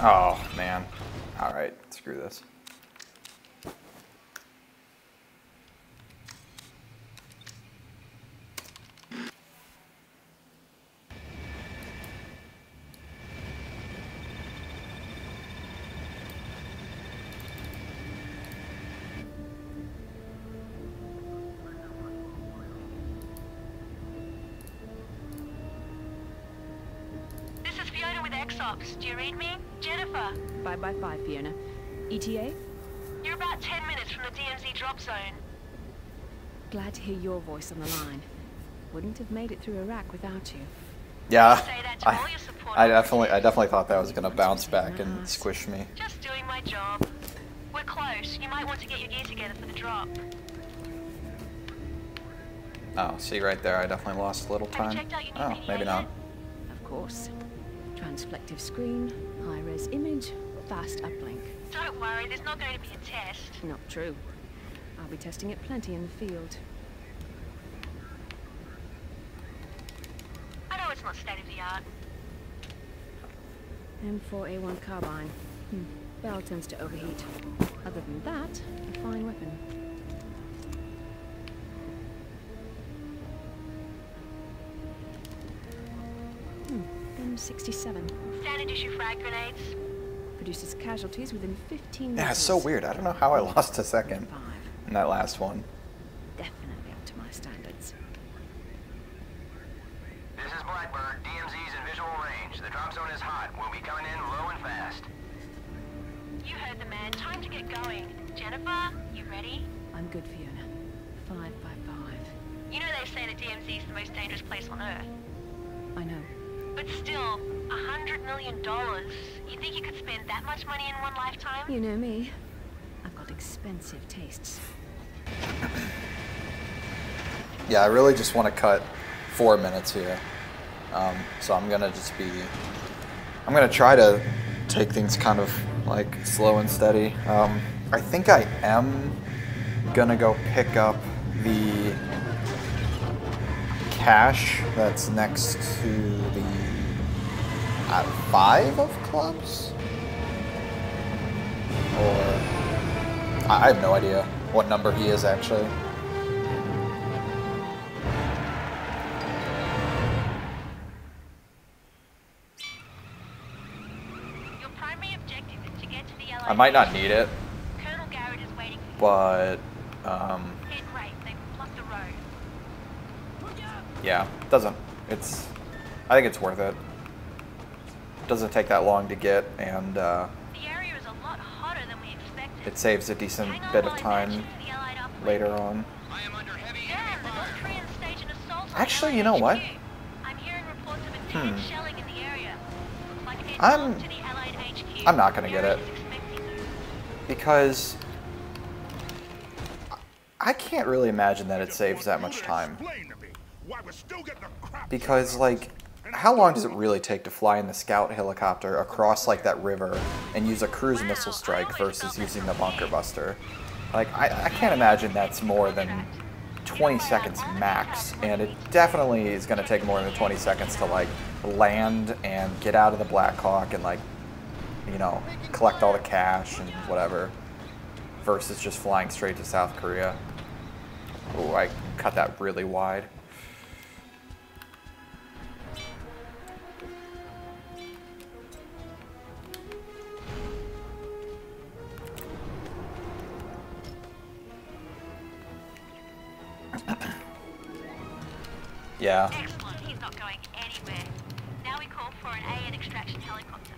Oh, man. All right, screw this. Do you read me? Jennifer. 5x5, Fiona. ETA? You're about 10 minutes from the DMZ drop zone. Glad to hear your voice on the line. Wouldn't have made it through Iraq without you. Yeah, I definitely thought that was going to bounce back and squish me. Just doing my job. We're close. You might want to get your gear together for the drop. Oh, see right there, I definitely lost a little time. Oh, maybe not. Of course. Transflective screen, high-res image, fast uplink. Don't worry, there's not going to be a test. Not true. I'll be testing it plenty in the field. I know it's not state-of-the-art. M4A1 carbine. Barrel tends to overheat. Other than that, a fine weapon. M67. Standard issue frag grenades. Produces casualties within 15 minutes. Yeah, it's so weird. I don't know how I lost a second in that last one. Definitely up to my standards. This is Blackbird. DMZ's in visual range. The drop zone is hot. We'll be coming in low and fast. You heard the man. Time to get going. Jennifer, you ready? I'm good, Fiona. 5x5. You know they say that DMZ's the most dangerous place on Earth. I know. But still, $100 million. You think you could spend that much money in one lifetime? You know me. I've got expensive tastes. Yeah, I really just want to cut 4 minutes here. So I'm gonna just be... I'm gonna try to take things kind of like slow and steady. I think I am gonna go pick up the cache that's next to the... 5 of clubs? Or... I have no idea what number he is, actually. Your primary objective is to get to the LA. I might not need it. Colonel Garrett is waiting for you. But... Head right, they've blocked the road. Yeah, doesn't... It's... I think it's worth it. Doesn't take that long to get, and the area is a lot hotter than we expected. It saves a decent bit of time later on. I am under heavy enemy fire. Actually, you know what? I'm hearing reports of intense shelling in the area. Like it's close to the Allied HQ. I'm not gonna get it because I can't really imagine that it saves that much time. Because like, how long does it really take to fly in the scout helicopter across like that river and use a cruise missile strike versus using the bunker buster? Like, I can't imagine that's more than 20 seconds max, and it definitely is going to take more than 20 seconds to like land and get out of the Blackhawk and like, you know, collect all the cash and whatever versus just flying straight to South Korea. Oh, I cut that really wide. Yeah. Excellent. He's not going anywhere. Now we call for an AN extraction helicopter.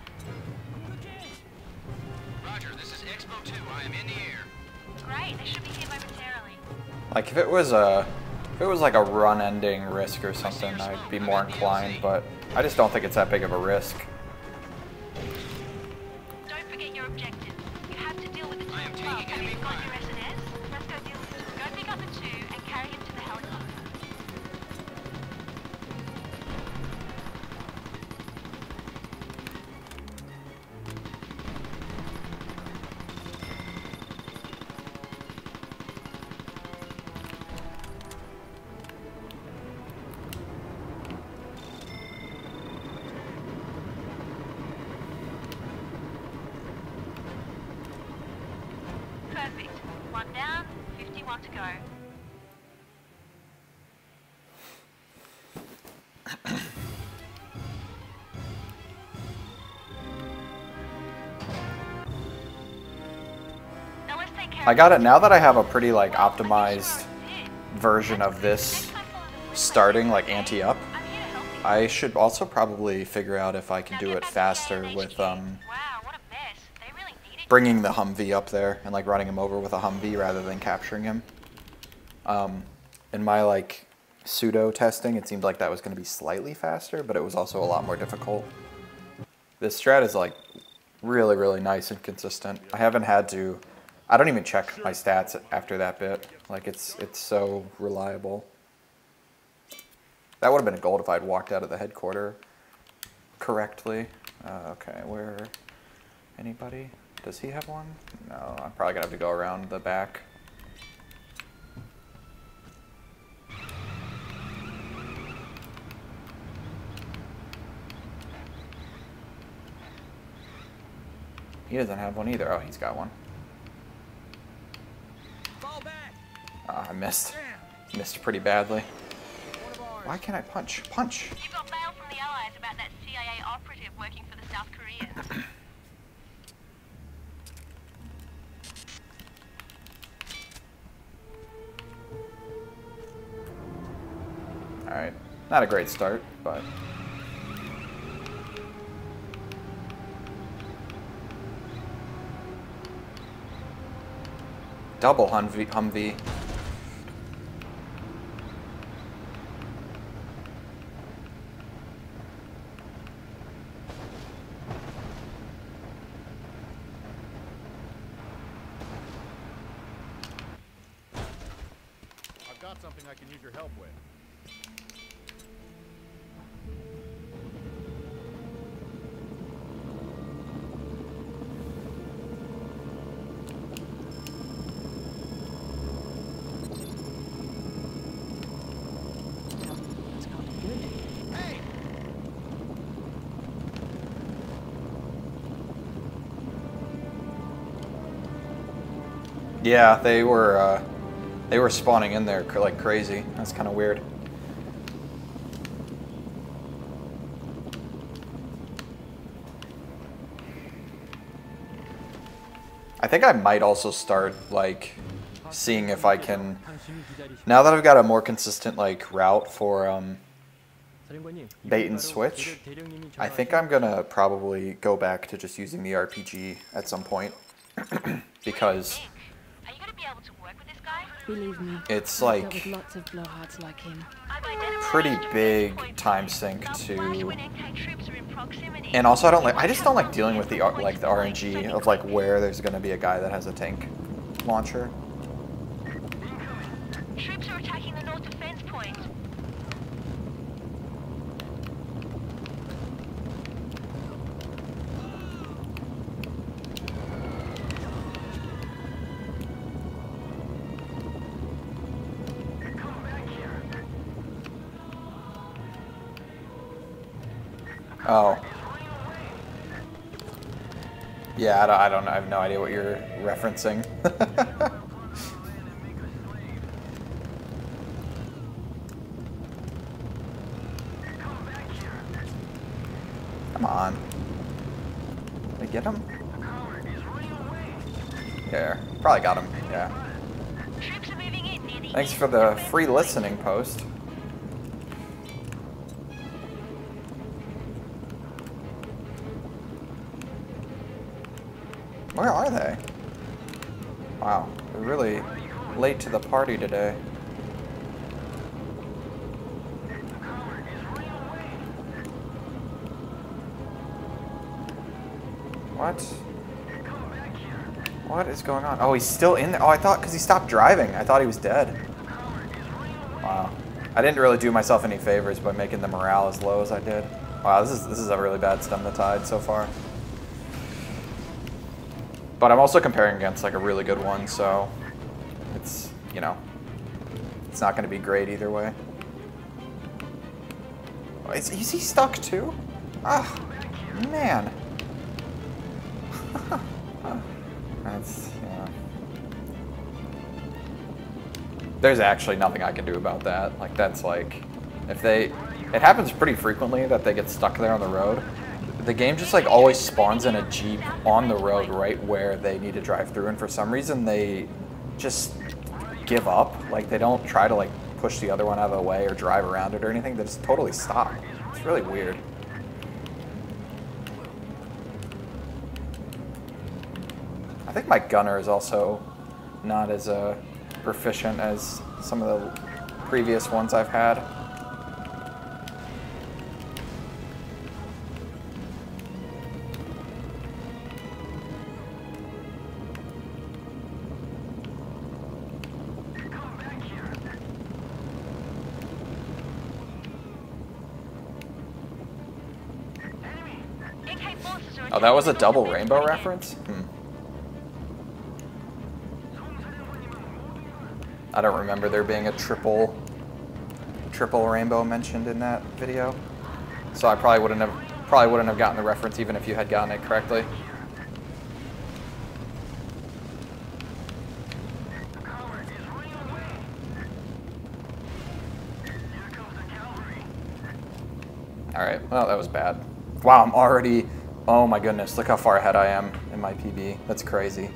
Roger, this is Expo 2. I am in the air. Great, they should be here momentarily. Like if it was like a run-ending risk or something, I'd be more inclined, but I just don't think it's that big of a risk. Don't forget your objective. You have to deal with the two clubs. Have you got your SNS? Let's go deal with them. Go pick up the two and carry him to the helicopter. o'clock to go. I got it now that I have a pretty like optimized version of this starting like anti-up. I should also probably figure out if I can do it faster with bringing the Humvee up there and like running him over with a Humvee rather than capturing him. In my like pseudo testing, it seemed like that was going to be slightly faster, but it was also a lot more difficult. This strat is like really, really nice and consistent. I haven't had to, I don't even check my stats after that bit. Like it's so reliable. That would have been a gold if I'd walked out of the headquarters correctly. Okay, where, anybody? Does he have one? No, I'm probably gonna have to go around the back. He doesn't have one either. Oh, he's got one. Ah, I missed. Missed pretty badly. Why can't I punch? Punch! You got mail from the Allies about that CIA operative working for the South Koreans. Alright, not a great start, but... Double Humvee. I've got something I can use your help with. Yeah, they were spawning in there like crazy. That's kind of weird. I think I might also start like seeing if I can, now that I've got a more consistent like route for bait and switch, I think I'm gonna probably go back to just using the RPG at some point because it's like pretty big time sink to, and also I don't like, I just don't like dealing with the like the RNG of like where there's gonna be a guy that has a tank launcher. Troops are attacking the north defense point. Oh. Yeah, I have no idea what you're referencing. Come on. Did I get him? There. Probably got him, yeah. Thanks for the free listening post. Where are they? Wow, we're really late to the party today. What? What is going on? Oh, he's still in there. Oh, I thought, because he stopped driving, I thought he was dead. Wow. I didn't really do myself any favors by making the morale as low as I did. Wow, this is a really bad stem the tide so far. But I'm also comparing against like a really good one, so it's, you know, it's not going to be great either way. Oh, is he stuck too? Ah, oh, man. That's, yeah. there's actually nothing I can do about that. Like, that's like, if they, it happens pretty frequently that they get stuck there on the road. The game just like always spawns in a Jeep on the road right where they need to drive through, and for some reason they just give up. Like, they don't try to like push the other one out of the way or drive around it or anything. They just totally stop. It's really weird. I think my gunner is also not as proficient as some of the previous ones I've had. Oh, that was a double rainbow reference? Hmm. I don't remember there being a triple rainbow mentioned in that video. So I probably wouldn't have gotten the reference even if you had gotten it correctly. All right. Well, that was bad. Wow, I'm already. Oh my goodness! Look how far ahead I am in my PB. That's crazy.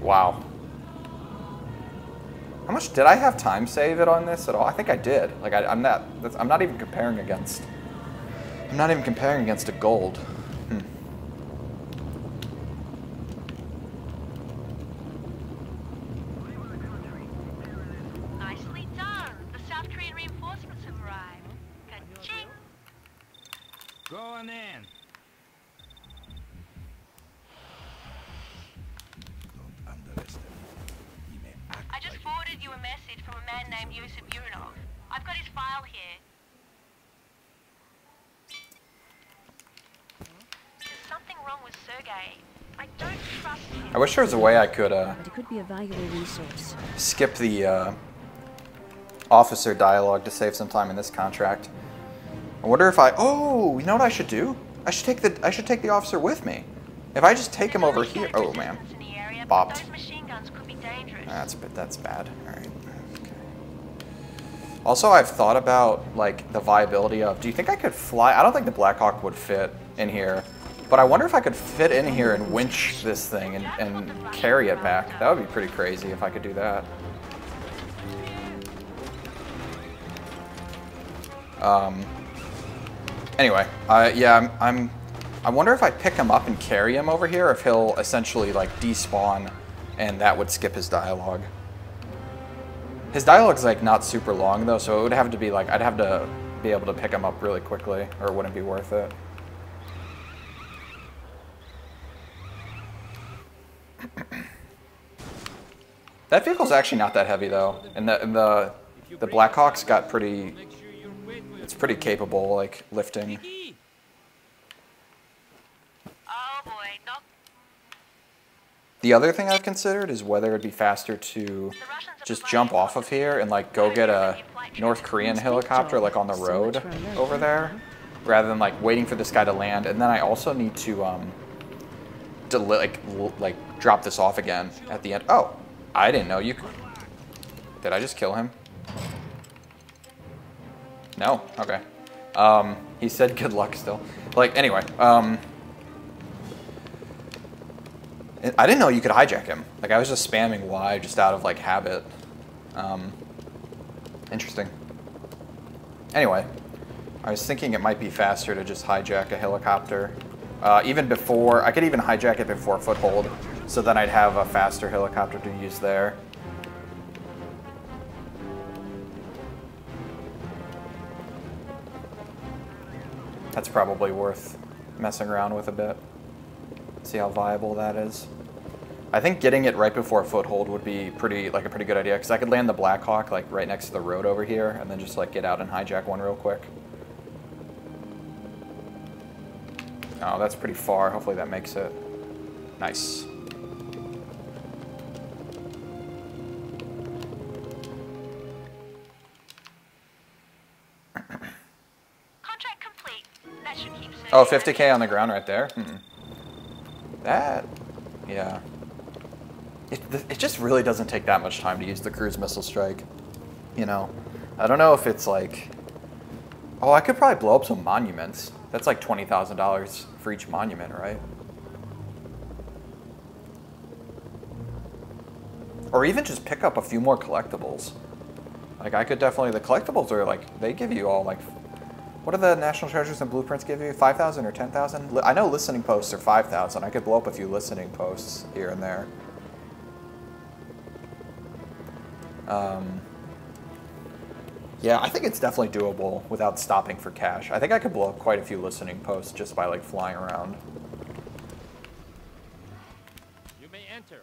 Wow. How much did I have time save it on this at all? I think I did. Like I'm not even comparing against a gold. Hmm. Nicely done. The South Korean reinforcements have arrived. Ka-ching. Go on in. I just forwarded you a message from a man named Yosef. I've got his file here. There's something wrong with Sergei. I don't trust him. I wish there was a way I could, but it could be a valuable resource. Skip the officer dialogue to save some time in this contract. I wonder if I. Oh, you know what I should do? I should take the officer with me. If I just take him over here. Oh, man. Bopped. That's bad. All right. Okay. Also, I've thought about like the viability of. Do you think I could fly? I don't think the Blackhawk would fit in here, but I wonder if I could fit in here and winch this thing and carry it back. That would be pretty crazy if I could do that. Anyway, yeah, I wonder if I pick him up and carry him over here, or if he'll essentially like despawn. And that would skip his dialogue. His dialogue's like not super long though, so it would have to be like I'd have to be able to pick him up really quickly, or it wouldn't be worth it. That vehicle's actually not that heavy though, and the Blackhawk's got pretty. It's pretty capable, like lifting. The other thing I've considered is whether it'd be faster to just jump off of here and like go get a North Korean helicopter like on the road over there, rather than like waiting for this guy to land. And then I also need to like drop this off again at the end. Oh, I didn't know you could. Did I just kill him? No. Okay. He said good luck still. Like anyway. I didn't know you could hijack him. Like, I was just spamming Y just out of, like, habit. Interesting. Anyway, I was thinking it might be faster to just hijack a helicopter. Even before, I could even hijack it before Foothold, so then I'd have a faster helicopter to use there. That's probably worth messing around with a bit. See how viable that is. I think getting it right before Foothold would be a pretty good idea, because I could land the Blackhawk like right next to the road over here, and then just like get out and hijack one real quick. Oh, that's pretty far. Hopefully that makes it. Nice. Contract complete. That should keep. Oh, 50K on the ground right there. Hmm. That, yeah. it just really doesn't take that much time to use the cruise missile strike. You know, I don't know if it's like, oh, I could probably blow up some monuments. That's like $20,000 for each monument, right? Or even just pick up a few more collectibles. Like I could definitely, the collectibles are like, they give you all like, what do the National Treasures and Blueprints give you? 5,000 or 10,000? I know listening posts are 5,000. I could blow up a few listening posts here and there. Yeah, I think it's definitely doable without stopping for cash. I think I could blow up quite a few listening posts just by like flying around. You may enter.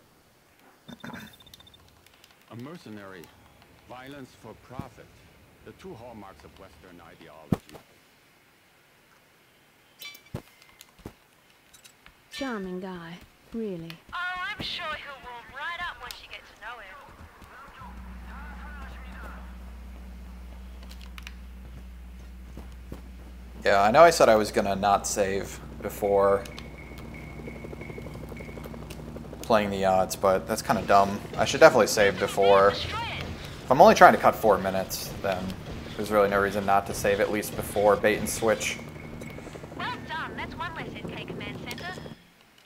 A mercenary, violence for profit, the two hallmarks of Western ideology. Charming guy, really. Oh, I'm sure he'll warm right up once you get to know him. Yeah, I know I said I was gonna not save before playing the odds, but that's kind of dumb. I should definitely save before. If I'm only trying to cut 4 minutes, then there's really no reason not to save at least before bait and switch. Well done, that's one less NK Command Center.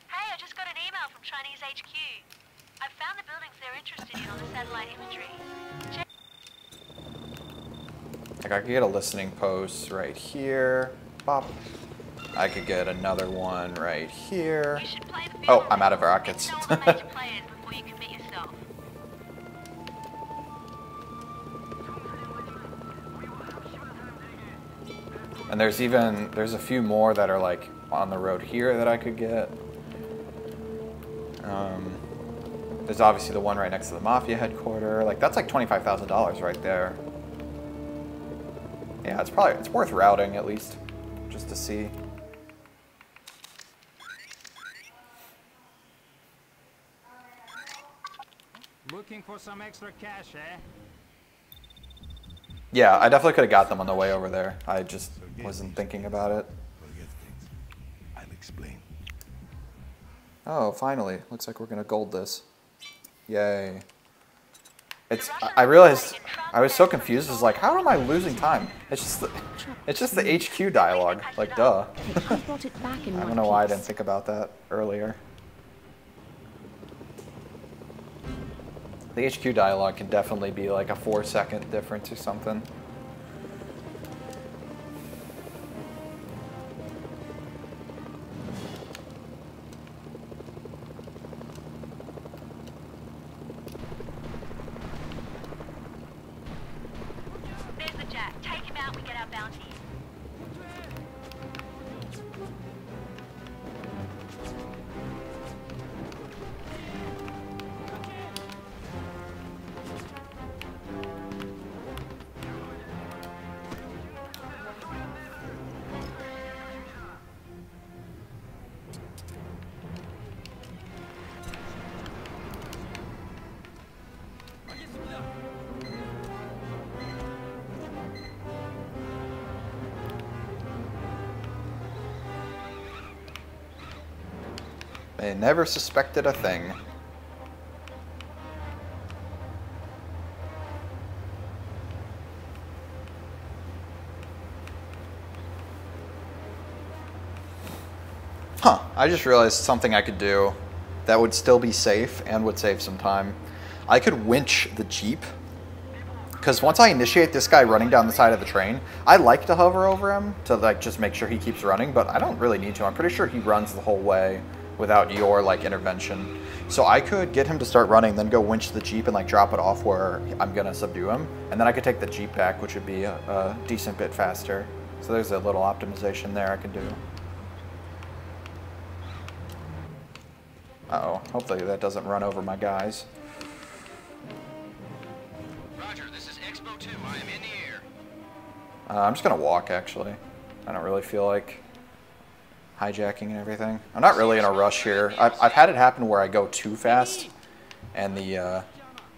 Hey, I just got an email from Chinese HQ. I've found the buildings they're interested in on the satellite imagery. Like I could get a listening post right here. Bop. I could get another one right here. Oh, I'm out of rockets. And there's a few more that are like on the road here that I could get. There's obviously the one right next to the Mafia headquarters. Like that's like $25,000 right there. Yeah, it's worth routing at least, just to see. Looking for some extra cash, eh? Yeah, I definitely could have got them on the way over there. I just wasn't thinking about it. I'll explain. Oh, finally! Looks like we're gonna gold this. Yay! I realized I was so confused. I was like, how am I losing time? It's just the HQ dialogue. Like, duh. I don't know why I didn't think about that earlier. The HQ dialogue can definitely be like a 4-second difference or something. They never suspected a thing. Huh, I just realized something I could do that would still be safe and would save some time. I could winch the Jeep, because once I initiate this guy running down the side of the train, I like to hover over him to like just make sure he keeps running, but I don't really need to. I'm pretty sure he runs the whole way without your like intervention. So I could get him to start running, then go winch the Jeep and like drop it off where I'm gonna subdue him. And then I could take the Jeep back, which would be a decent bit faster. So there's a little optimization there I can do. Uh-oh, hopefully that doesn't run over my guys. Roger, this is Expo 2, I am in the air. I'm just gonna walk actually. I don't really feel like hijacking and everything. I'm not really in a rush here. I've had it happen where I go too fast and the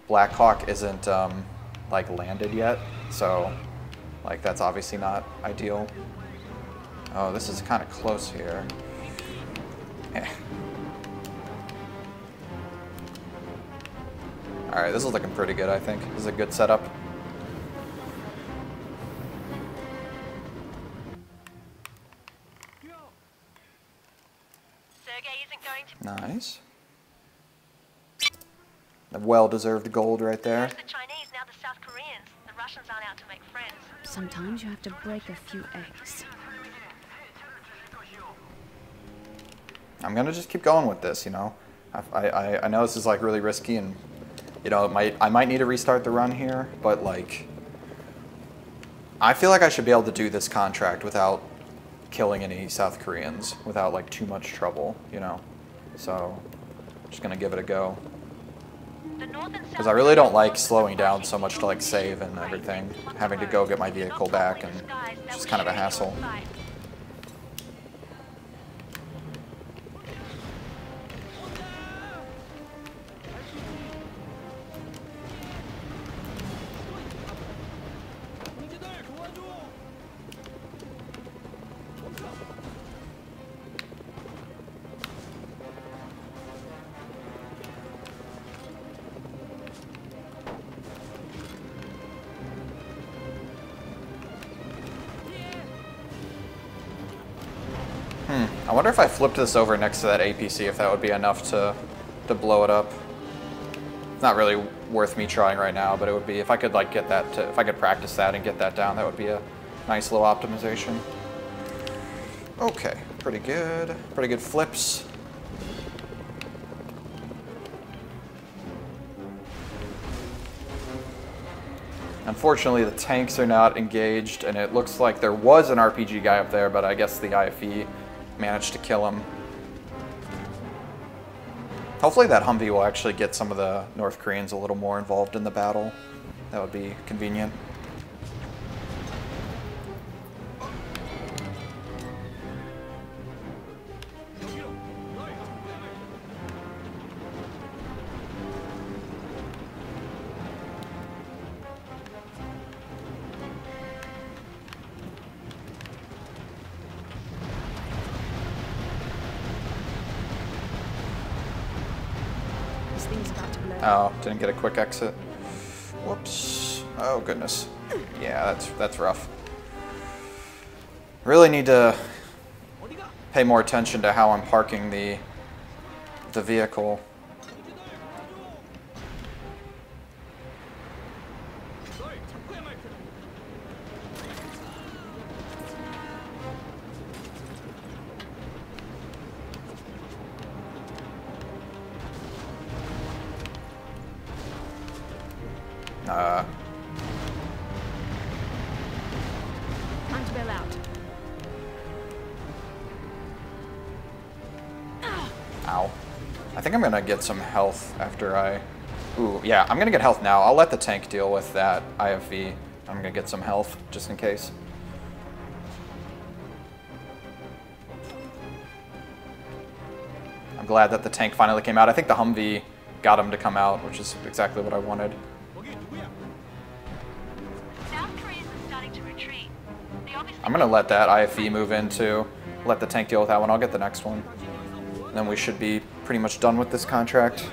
Blackhawk isn't like landed yet, so like that's obviously not ideal. Oh, this is kind of close here. Alright, this is looking pretty good, I think. This is a good setup. Nice. A well-deserved gold right there. Sometimes you have to break a few eggs. I'm gonna just keep going with this, you know. I know this is like really risky, and you know I might need to restart the run here, but like I feel like I should be able to do this contract without killing any South Koreans, without like too much trouble, you know. So I'm just gonna give it a go. Because I really don't like slowing down so much to like save and everything, having to go get my vehicle back, and it's just kind of a hassle. I wonder if I flipped this over next to that APC, if that would be enough to blow it up. It's not really worth me trying right now, but it would be, if I could like get that to, if I could practice that and get that down, that would be a nice little optimization. Okay, pretty good. Pretty good flips. Unfortunately, the tanks are not engaged, and it looks like there was an RPG guy up there, but I guess the IFE managed to kill him. Hopefully that Humvee will actually get some of the North Koreans a little more involved in the battle. That would be convenient. Oh, didn't get a quick exit. Whoops. Oh, goodness. Yeah, that's rough. Really need to pay more attention to how I'm parking the vehicle. Get some health after I... Ooh, yeah, I'm gonna get health now. I'll let the tank deal with that IFV. I'm gonna get some health, just in case. I'm glad that the tank finally came out. I think the Humvee got him to come out, which is exactly what I wanted. I'm gonna let that IFV move in too. Let the tank deal with that one. I'll get the next one. And then we should be pretty much done with this contract.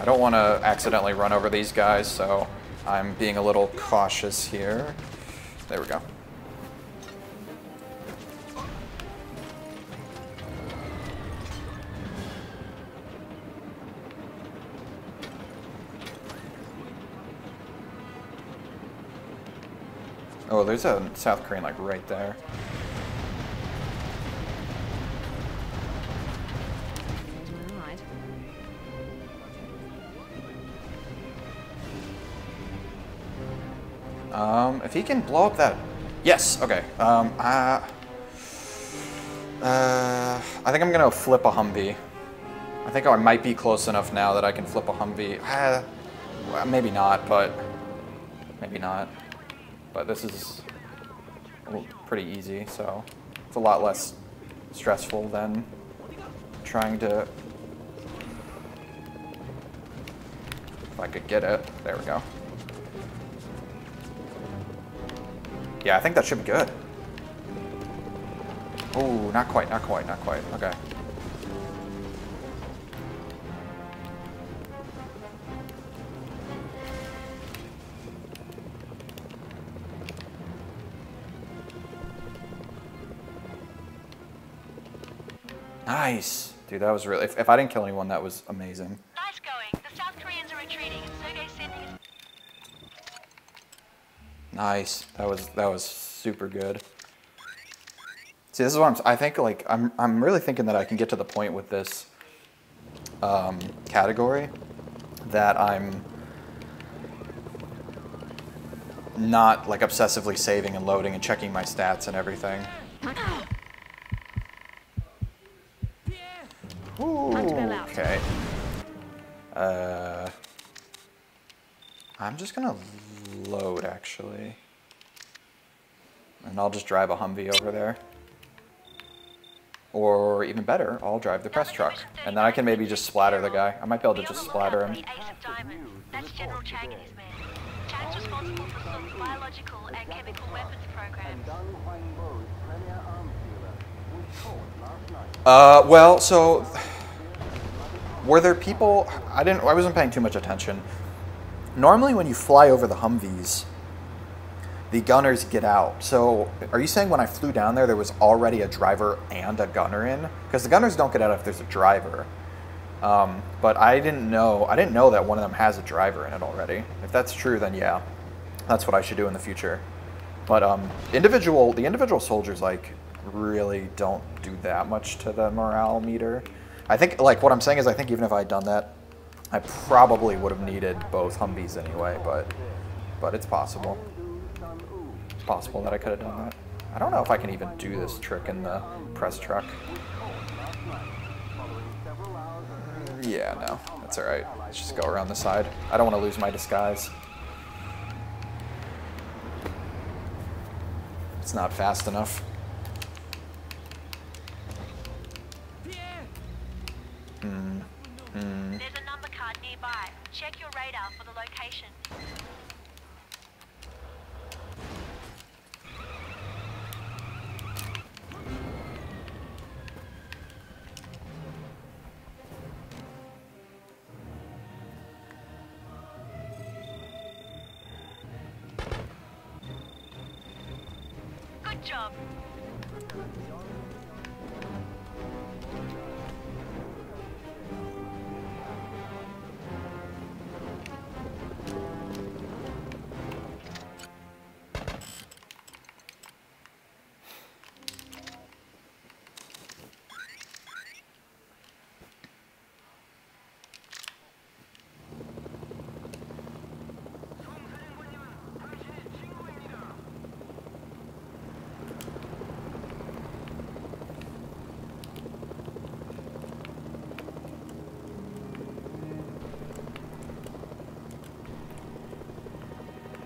I don't want to accidentally run over these guys, so I'm being a little cautious here. There we go. Oh, there's a South Korean like right there. If he can blow up that... Yes, okay. I think I'm going to flip a Humvee. I think I might be close enough now that I can flip a Humvee. Well, maybe not, but... Maybe not. But this is pretty easy, so... It's a lot less stressful than trying to... If I could get it. There we go. Yeah, I think that should be good. Oh, not quite, not quite, not quite. Okay. Nice. Dude, that was really, if I didn't kill anyone, that was amazing. Nice going. The South Koreans are retreating and Sergei's sending his... Nice. That was super good. See, this is what I think, like, I'm really thinking that I can get to the point with this category that I'm not, like, obsessively saving and loading and checking my stats and everything. Ooh, okay. I'm just gonna load, actually. And I'll just drive a Humvee over there. Or even better, I'll drive the press truck. And then I can maybe just splatter the guy. I might be able to just splatter him. That's General Chang and his men. Chang's responsible for Sung's biological and chemical weapons programs. Well, so... Were there people... I wasn't paying too much attention. Normally when you fly over the Humvees, the gunners get out. So are you saying when I flew down there, there was already a driver and a gunner in? Because the gunners don't get out if there's a driver. But I didn't know that one of them has a driver in it already. If that's true, then yeah, that's what I should do in the future. But the individual soldiers, like, really don't do that much to the morale meter. I think, like, what I'm saying is I think even if I had done that, I probably would have needed both Humvees anyway, but it's possible. Possible that I could have done that. I don't know if I can even do this trick in the press truck. Yeah, no, that's all right. Let's just go around the side. I don't want to lose my disguise. It's not fast enough. There's a number card nearby. Check your radar for the location.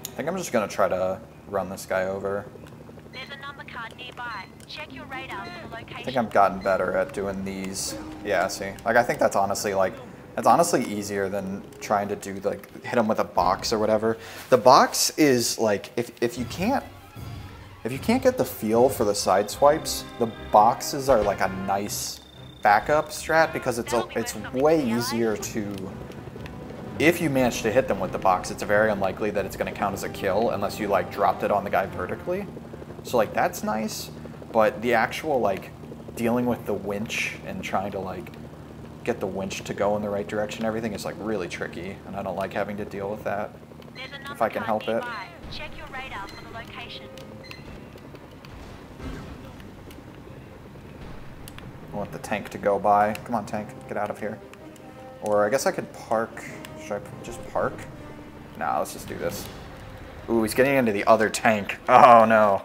I think I'm just going to try to run this guy over. There's a number card nearby. Check your radar for the location. I think I've gotten better at doing these. Yeah, see? Like, I think that's honestly, like, that's honestly easier than trying to do, like, hit him with a box or whatever. The box is, like, if you can't get the feel for the side swipes, the boxes are, like, a nice backup strat because it's way easier to... If you manage to hit them with the box, it's very unlikely that it's going to count as a kill unless you, like, dropped it on the guy vertically. So, like, that's nice, but the actual, like, dealing with the winch and trying to, like, get the winch to go in the right direction, everything is, like, really tricky, and I don't like having to deal with that if I can help it. Check your radar for the location. I want the tank to go by. Come on, tank, get out of here. Or I guess I could park... Should I just park? Nah, let's just do this. Ooh, he's getting into the other tank. Oh no.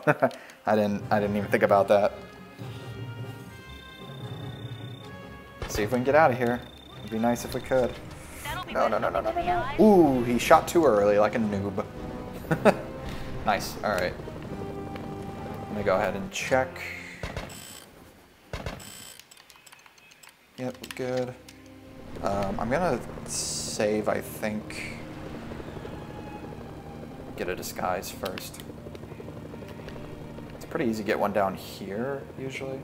I didn't even think about that. Let's see if we can get out of here. It'd be nice if we could. No. Ooh, he shot too early like a noob. Nice, alright. Let me go ahead and check. Yep, good. I'm gonna save, I think, get a disguise first. It's pretty easy to get one down here, usually.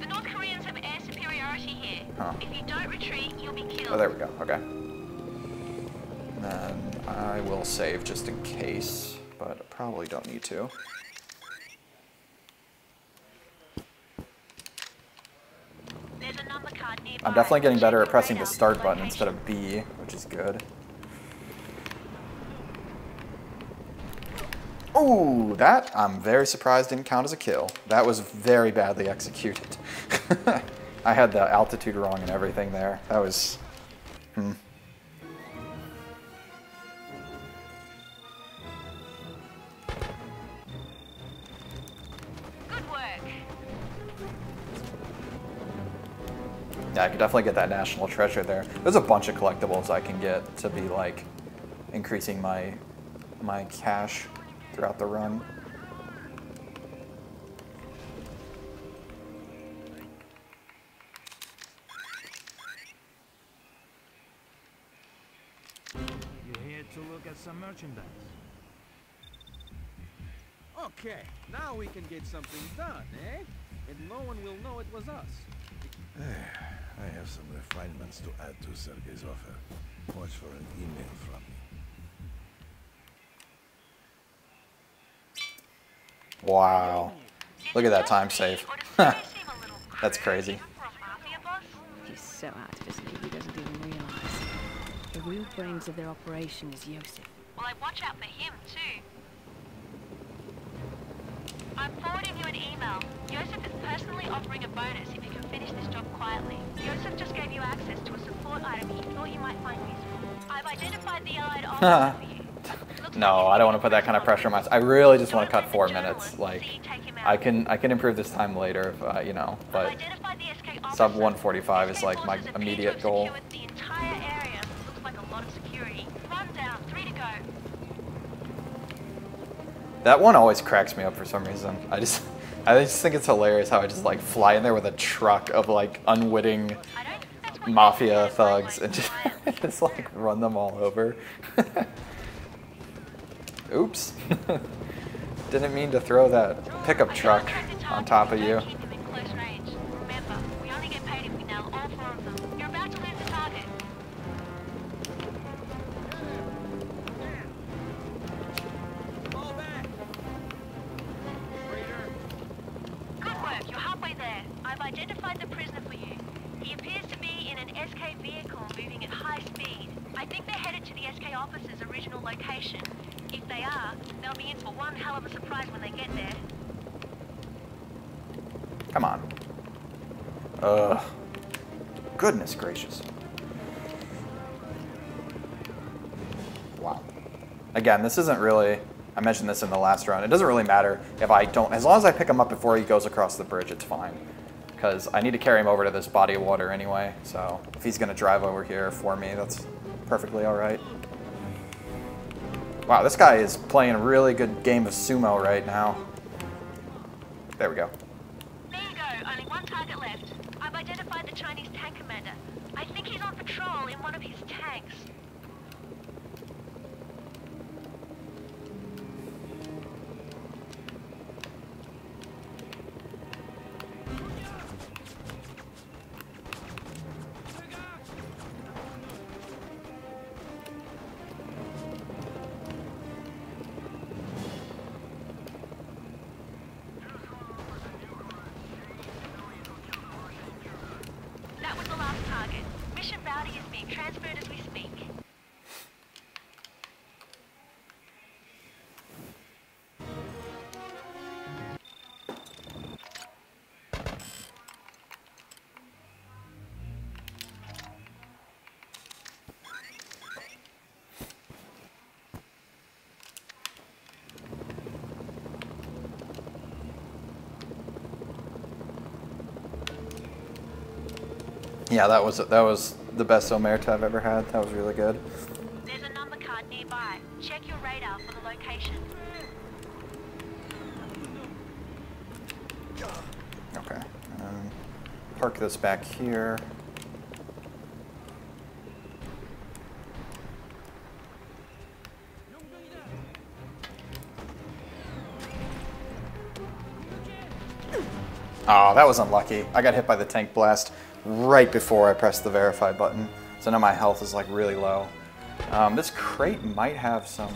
The North Koreans have air superiority here. Huh. If you don't retreat, you'll be killed. Oh, there we go, okay. And then I will save just in case, but I probably don't need to. There's a I'm definitely getting better at pressing the start button instead of B, which is good. Ooh, that I'm very surprised didn't count as a kill. That was very badly executed. I had the altitude wrong and everything there. That was, Good work. Yeah, I could definitely get that National Treasure there. There's a bunch of collectibles I can get to be like increasing my cash throughout the run. You're here to look at some merchandise. Okay, now we can get something done, eh? And no one will know it was us. I have some refinements to add to Sergei's offer. Watch for an email from me. Wow. Look at that time save. That's crazy. He's so out of his league, he doesn't even realize. The real brains of their operation is Yosef. Well, I watch out for him, too. I'm forwarding you an email. Yosef is personally offering a bonus if you can finish this job quietly. Yosef just gave you access to a support item he thought you might find useful. I've identified the allied officer for you. No, I don't want to put that kind of pressure on myself. I really just want to cut 4 minutes. Like, I can improve this time later, if, you know. But sub 145 is like my immediate goal. That one always cracks me up for some reason. I just think it's hilarious how I just like fly in there with a truck of like unwitting mafia thugs and just like run them all over. Oops. Didn't mean to throw that pickup truck on top of you. Good work, you're halfway there. I've identified the prisoner for you. He appears to be in an SK vehicle moving at high speed. I think they're headed to the SK officer's original location. If they are, they'll be in for one hell of a surprise when they get there. Come on. Goodness gracious. Wow. Again, this isn't really... I mentioned this in the last round. It doesn't really matter if I don't... As long as I pick him up before he goes across the bridge, it's fine. Because I need to carry him over to this body of water anyway. So if he's going to drive over here for me, that's perfectly all right. Wow, this guy is playing a really good game of sumo right now. There we go. There you go, only one target left. I've identified the Chinese tank commander. I think he's on patrol in one of his tanks. Yeah, that was the best Omerta I've ever had. That was really good. There's a number card nearby. Check your radar for the location. Okay. Park this back here. Oh, that was unlucky. I got hit by the tank blast right before I press the verify button. So now my health is like really low. This crate might have some...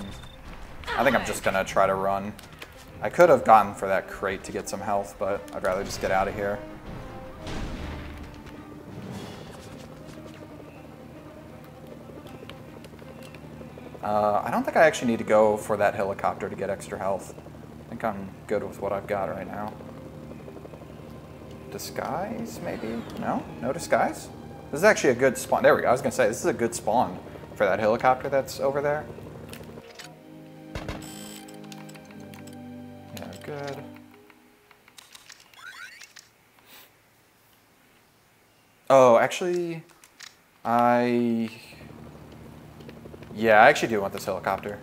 I think I'm just gonna try to run. I could have gone for that crate to get some health, but I'd rather just get out of here. I don't think I actually need to go for that helicopter to get extra health. I think I'm good with what I've got right now. Disguise, maybe? No? No disguise? This is actually a good spawn. There we go. I was going to say, this is a good spawn for that helicopter that's over there. Yeah, good. Oh, actually, yeah, I actually do want this helicopter.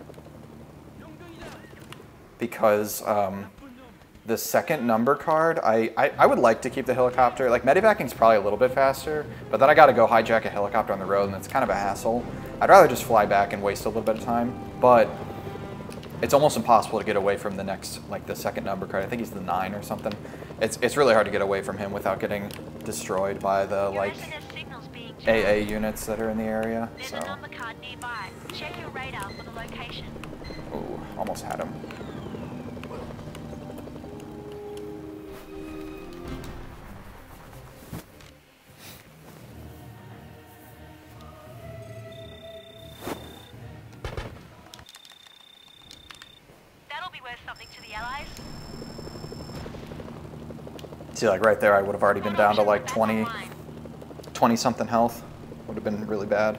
Because, the second number card, I would like to keep the helicopter. Like, medevacing's probably a little bit faster, but then I gotta go hijack a helicopter on the road, and it's kind of a hassle. I'd rather just fly back and waste a little bit of time, but it's almost impossible to get away from the next, like, the second number card. I think he's the 9 or something. It's really hard to get away from him without getting destroyed by the, like, AA units that are in the area, so. There's a number card nearby. Check your radar for the location. Ooh, almost had him. See, like right there, I would have already been down to like 20-something health. Would have been really bad.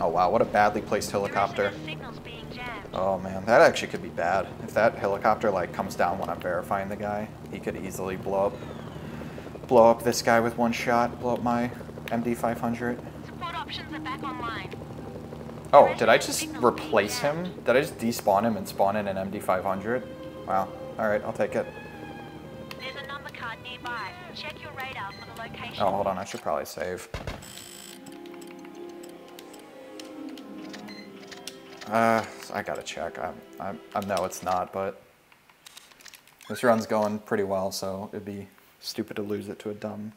Oh wow, what a badly placed helicopter. Oh man, that actually could be bad. If that helicopter like comes down when I'm verifying the guy, he could easily blow up this guy with one shot. Blow up my MD-500. Support options are back online. Oh, did I just replace him? Did I just despawn him and spawn in an MD-500? Wow. All right, I'll take it. Nearby. Check your radar for the location. Oh, hold on. I should probably save. I gotta check. I know it's not, but this run's going pretty well, so it'd be stupid to lose it to a dumb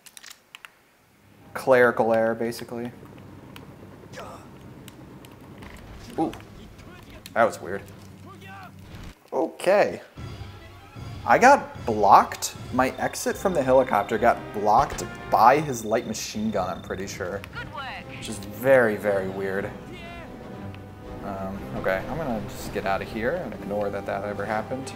clerical error, basically. Ooh, that was weird. Okay. I got blocked. My exit from the helicopter got blocked by his light machine gun, I'm pretty sure. Good work. Which is very, very weird. Okay, I'm gonna just get out of here and ignore that that ever happened.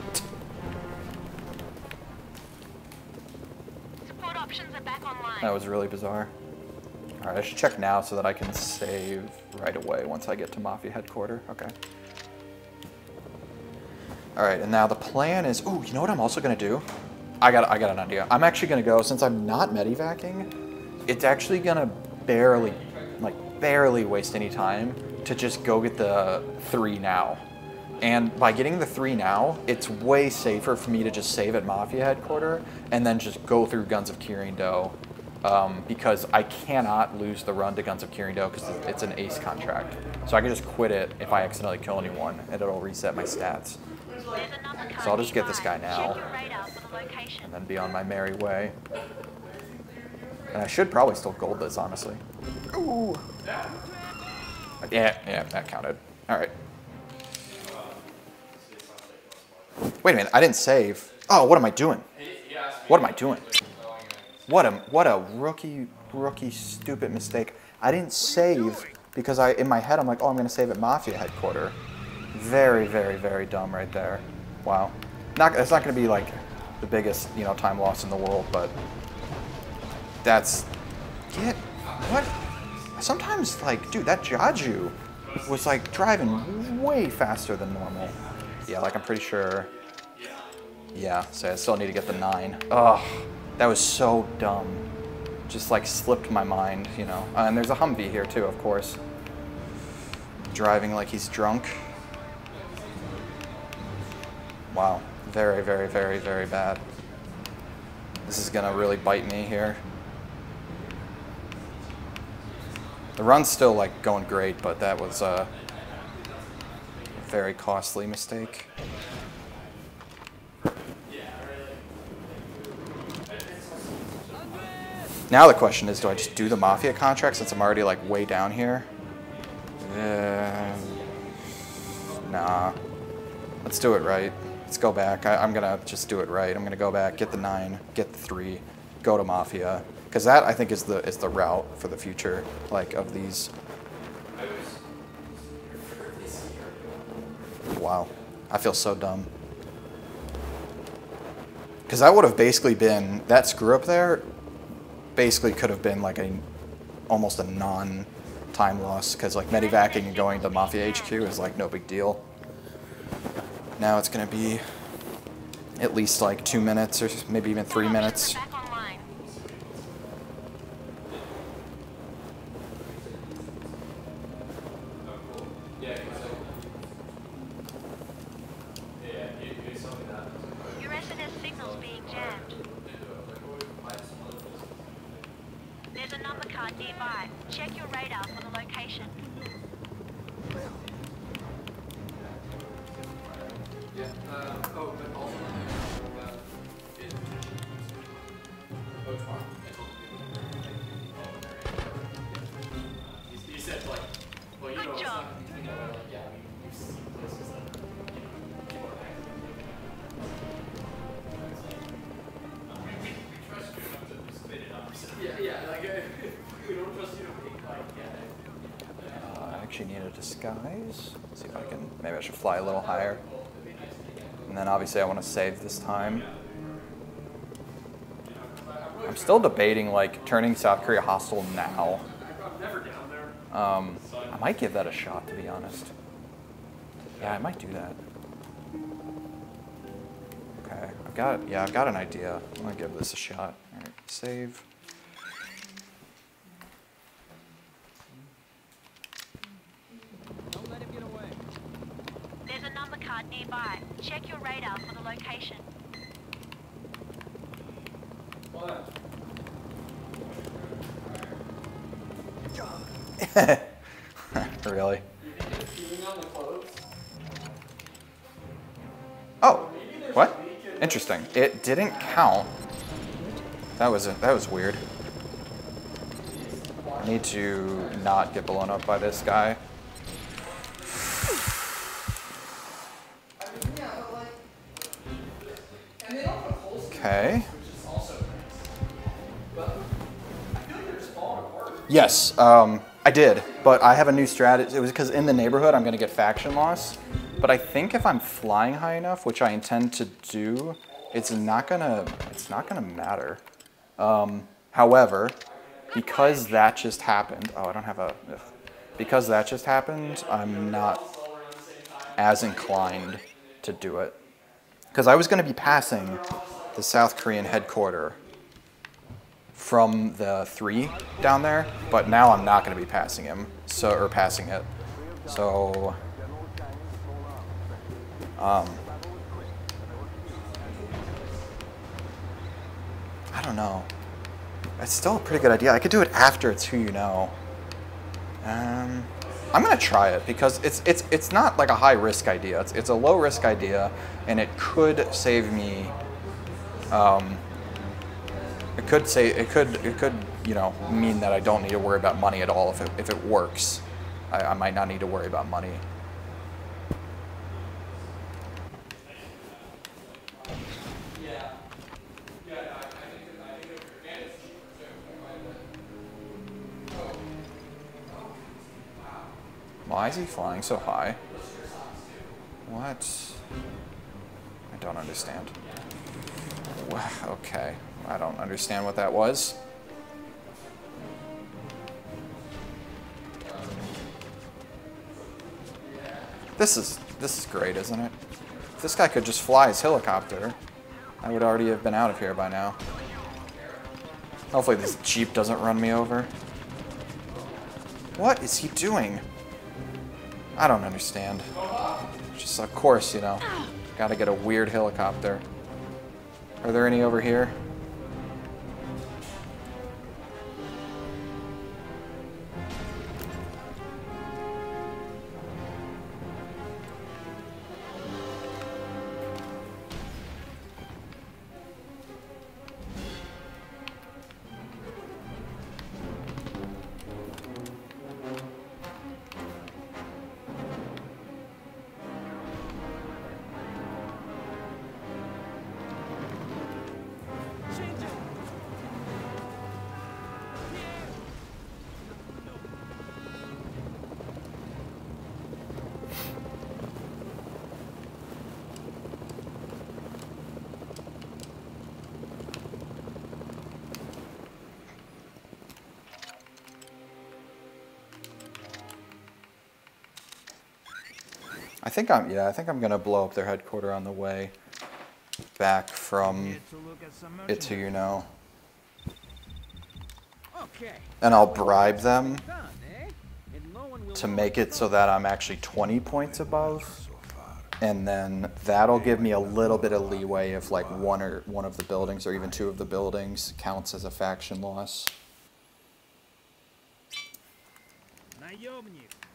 Support options are back online. That was really bizarre. All right, I should check now so that I can save right away once I get to Mafia headquarters. Okay. All right, and now the plan is, ooh, you know what I'm also gonna do? I got an idea. I'm actually gonna go, since I'm not medevacing, it's actually gonna barely waste any time to just go get the 3 now. And by getting the 3 now, it's way safer for me to just save at Mafia headquarters and then just go through Guns of Kirin Do, because I cannot lose the run to Guns of Kirin Do because it's an ace contract. So I can just quit it if I accidentally kill anyone and it'll reset my stats. So I'll just get this guy now, and then be on my merry way. And I should probably still gold this, honestly. Ooh! Yeah, that counted. All right. Wait a minute, I didn't save. Oh, what am I doing? What am I doing? What a rookie stupid mistake. I didn't save because in my head I'm like, oh, I'm gonna save at Mafia headquarters. Very, very, very dumb right there. Wow. It's not going to be like the biggest, you know, time loss in the world, but that's... What? Sometimes, like, dude, that Jaju was, like, driving way faster than normal. Yeah, like, I'm pretty sure... Yeah, so I still need to get the 9. Ugh, that was so dumb. Just, like, slipped my mind, you know. And there's a Humvee here, too, of course. Driving like he's drunk. Wow, very, very, very, very bad. This is gonna really bite me here. The run's still like going great, but that was a very costly mistake. Now the question is, do I just do the Mafia contract since I'm already like way down here? Nah, let's do it right. Let's go back. I'm going to just do it right. I'm going to go back, get the 9, get the 3, go to Mafia. Because that, I think, is the route for the future, like, of these. wow, I feel so dumb. Because that would have basically been, that screw up there basically could have been like a, almost a non-time loss, because like medevacing and going to Mafia HQ is like no big deal. Now it's going to be at least like 2 minutes or maybe even 3 minutes. Obviously I want to save this time. I'm still debating like turning South Korea hostile now. I might give that a shot, to be honest. Yeah, I might do that. Okay, I've got, yeah, I've got an idea. I'm gonna give this a shot. All right, save. Really? Oh, what? Interesting. It didn't count. That was weird. I need to not get blown up by this guy. Okay. Yes, I did, but I have a new strategy. It was because in the neighborhood I'm going to get faction loss, but I think if I'm flying high enough, which I intend to do, it's not gonna matter. However, because that just happened, oh, I don't have a. Because that just happened, I'm not as inclined to do it, because I was going to be passing the South Korean headquarters from the 3 down there, but now I'm not going to be passing him, so, or passing it. So, I don't know. It's still a pretty good idea. I could do it after it's who you know. I'm going to try it because it's not like a high risk idea. It's a low risk idea, and it could save me. It could you know, mean that I don't need to worry about money at all if it works. I might not need to worry about money. Why is he flying so high? What? I don't understand. Okay. I don't understand what that was. This is great, isn't it? If this guy could just fly his helicopter, I would already have been out of here by now. Hopefully this Jeep doesn't run me over. What is he doing? I don't understand. Just of course, you know, gotta get a weird helicopter. Are there any over here? I think I'm gonna blow up their headquarters on the way back from it to you know. And I'll bribe them to make it so that I'm actually 20 points above. And then that'll give me a little bit of leeway if like one of the buildings or even two of the buildings counts as a faction loss.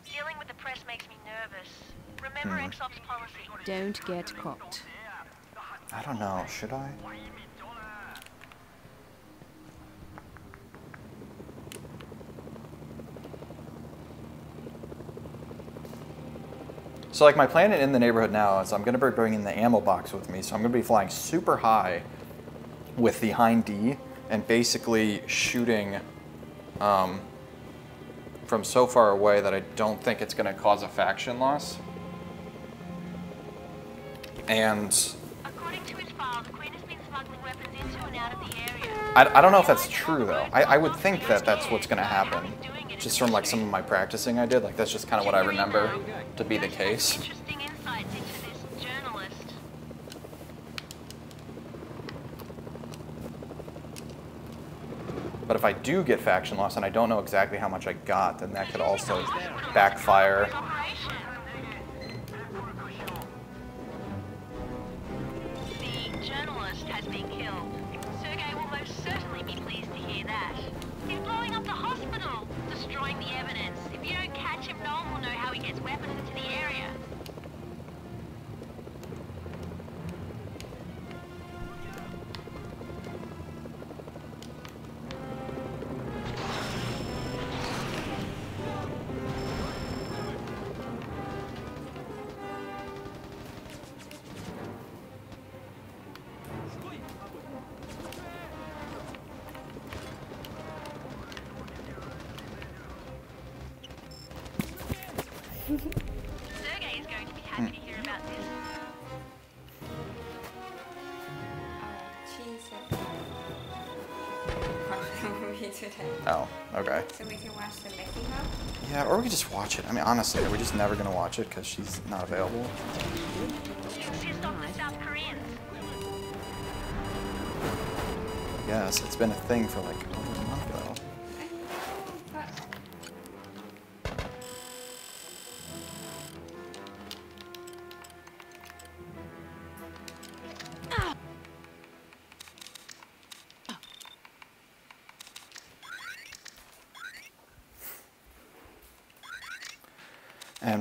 Dealing with the press makes me nervous. Remember XOP's policy. Don't get caught. I don't know, should I? So like my plan in the neighborhood now is I'm going to be bringing the ammo box with me. So I'm going to be flying super high with the Hind D and basically shooting from so far away that I don't think it's going to cause a faction loss. And according to his file, the Queen has been smuggling weapons into and out of the area. I don't know if that's true though. I would think that that's what's going to happen. Just from like some of my practicing I did, like that's just kind of what I remember to be the case. Interesting insights into this journalist. But if I do get faction loss and I don't know exactly how much I got, then that could also backfire. The journalist has been killed. Sergei will most certainly be pleased to hear that. He's blowing up the hospital, destroying the evidence. If you don't catch him, no one will know how he gets weapons into the area. Sergei is going to be happy to hear about this. She's movie today. Oh, okay. So we can watch the making of? Yeah, or we can just watch it. I mean, honestly, we're just never going to watch it because she's not available. You insist on the South Koreans. Yes, it's been a thing for like over a month though.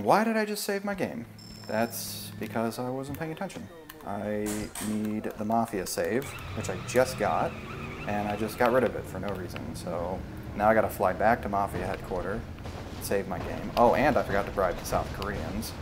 Why did I just save my game? That's because I wasn't paying attention. I need the Mafia save, which I just got, and I just got rid of it for no reason. So now I gotta fly back to Mafia headquarters, save my game. Oh, and I forgot to bribe the South Koreans.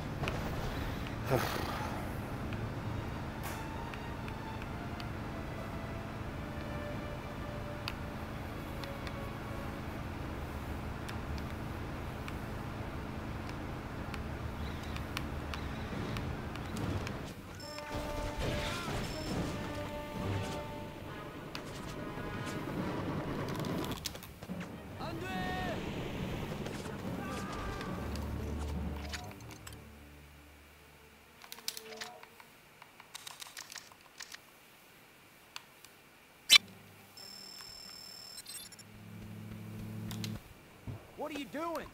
What are you doing?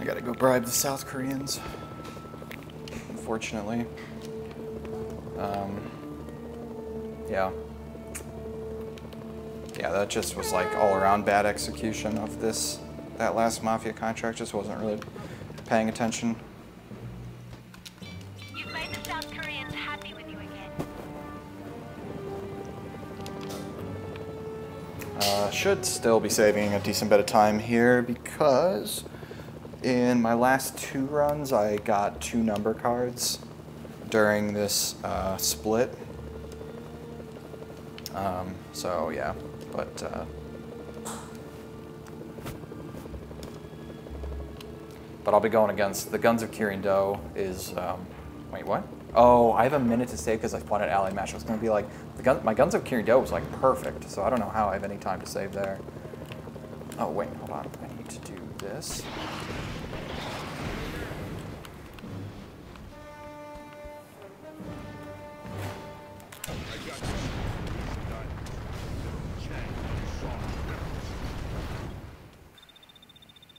I gotta go bribe the South Koreans, unfortunately. Yeah, that just was like all around bad execution of this. That last Mafia contract, just wasn't really paying attention. You've made the South Koreans happy with you again. Should still be saving a decent bit of time here because in my last two runs, I got two number cards during this split. So yeah, but I'll be going against the Guns of Kirin Do is wait, what? Oh, I have a minute to save because I fought an ally match. I was gonna be like my Guns of Kirin Do was like perfect, so I don't know how I have any time to save there. Oh wait, hold on, I need to do this.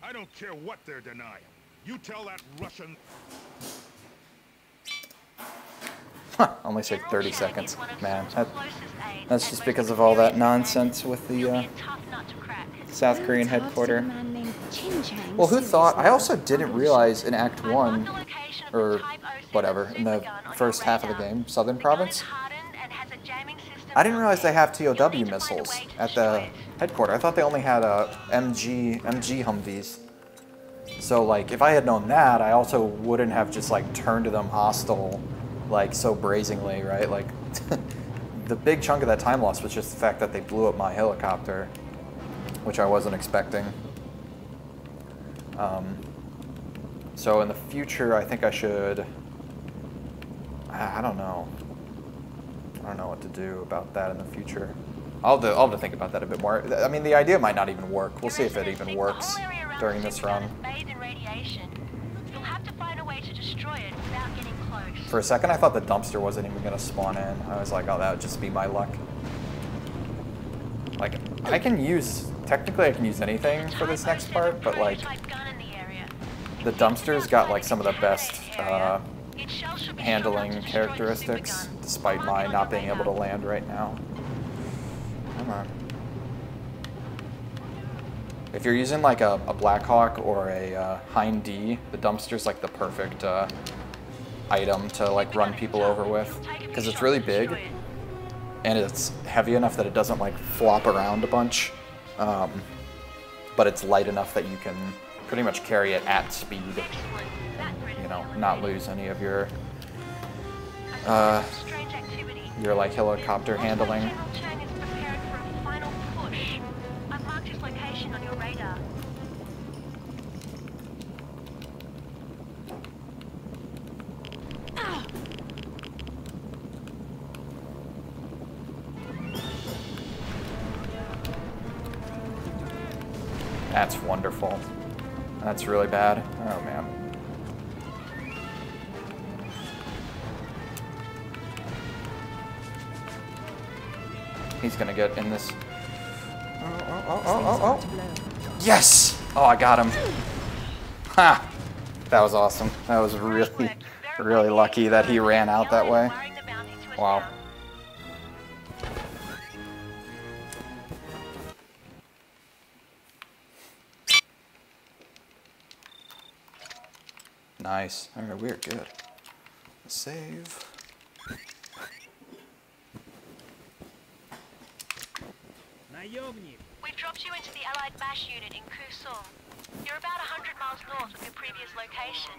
I don't care what they're denying. You tell that Russian. Huh, only took 30 seconds. Man, that's just because of all that nonsense with the South Korean headquarters. Well, who thought? I also didn't realize in Act 1, or whatever, in the first half of the game, Southern Province, I didn't realize they have TOW missiles at the headquarters. I thought they only had MG Humvees. So like, if I had known that, I also wouldn't have just like turned to them hostile, like so brazenly, right? Like, the big chunk of that time loss was just the fact that they blew up my helicopter, which I wasn't expecting. So in the future, I think I should. I don't know. I don't know what to do about that in the future. I'll have to think about that a bit more. I mean, the idea might not even work. We'll see if it even works during this run. For a second, I thought the dumpster wasn't even going to spawn in. I was like, oh, that would just be my luck. Like, I can use, technically I can use anything for this next part, but like, the dumpster's got like some of the best handling characteristics, despite my not being able to land right now. Come on. If you're using like a Blackhawk or a Hind D, the dumpster's like the perfect item to like run people over with, because it's really big and it's heavy enough that it doesn't like flop around a bunch, but it's light enough that you can pretty much carry it at speed. You know, not lose any of your like helicopter handling. I've marked his location on your radar. That's wonderful. That's really bad. Oh man. He's gonna get in this. Oh. Yes! Oh, I got him. Ha! That was awesome. That was really, really lucky that he ran out that way. Wow. Nice. Alright, we're good. Save. We've dropped you into the Allied MASH unit in Kusong. You're about 100 miles north of your previous location.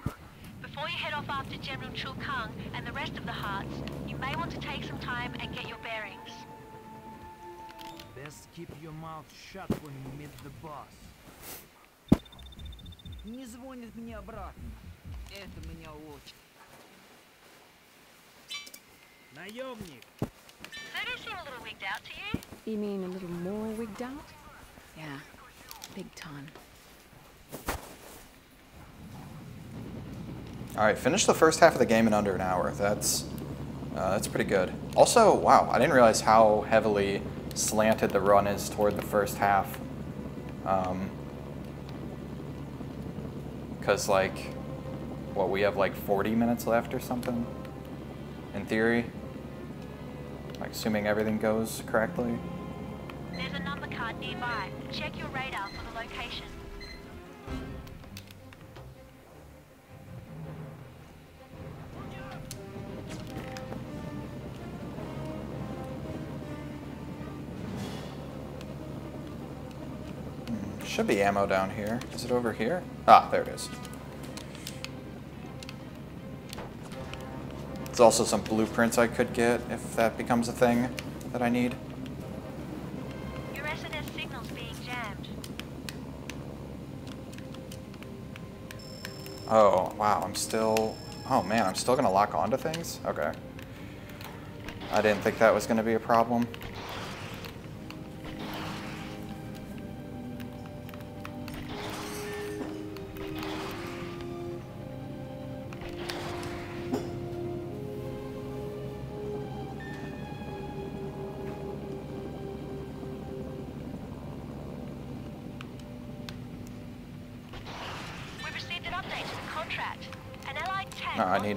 Before you head off after General Chul Kang and the rest of the Hearts, you may want to take some time and get your bearings. Best keep your mouth shut when you meet the boss. Не звонит мне обратно. Это меня очень. Наемник. Does that seem a little wigged out to you? You mean a little more wigged out? Yeah, big time. All right, finish the first half of the game in under an hour. That's pretty good. Also, wow, I didn't realize how heavily slanted the run is toward the first half. Because, like, what, we have like 40 minutes left or something? In theory? Like, assuming everything goes correctly? There's a number card nearby. Check your radar for the location. Should be ammo down here. Is it over here? Ah, there it is. There's also some blueprints I could get if that becomes a thing that I need. Your SNS signal's being jammed. Oh, wow, I'm still... Oh, man, I'm still gonna lock onto things? Okay. I didn't think that was gonna be a problem.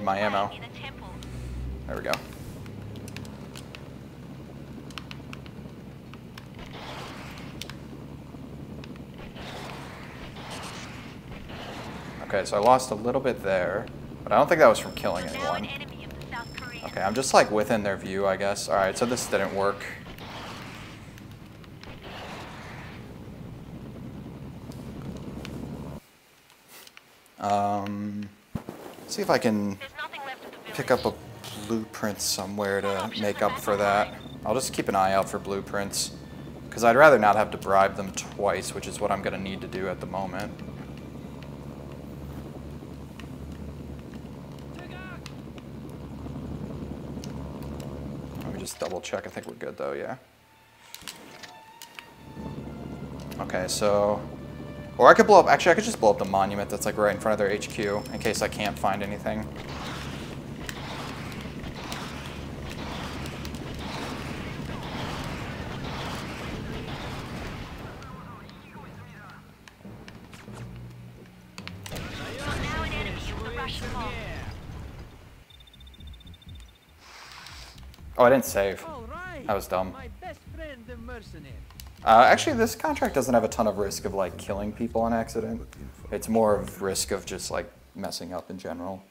My ammo. There we go. Okay, so I lost a little bit there, but I don't think that was from killing anyone. Okay, I'm just like within their view, I guess. Alright, so this didn't work. See if I can pick up a blueprint somewhere to make up for that. I'll just keep an eye out for blueprints, because I'd rather not have to bribe them twice, which is what I'm going to need to do at the moment. Let me just double check. I think we're good though, yeah. Okay, so... Or I could blow up, actually I could just blow up the monument that's like right in front of their HQ in case I can't find anything. Oh, I didn't save. That was dumb. Actually, this contract doesn't have a ton of risk of, like, killing people on accident. It's more of risk of just, like, messing up in general.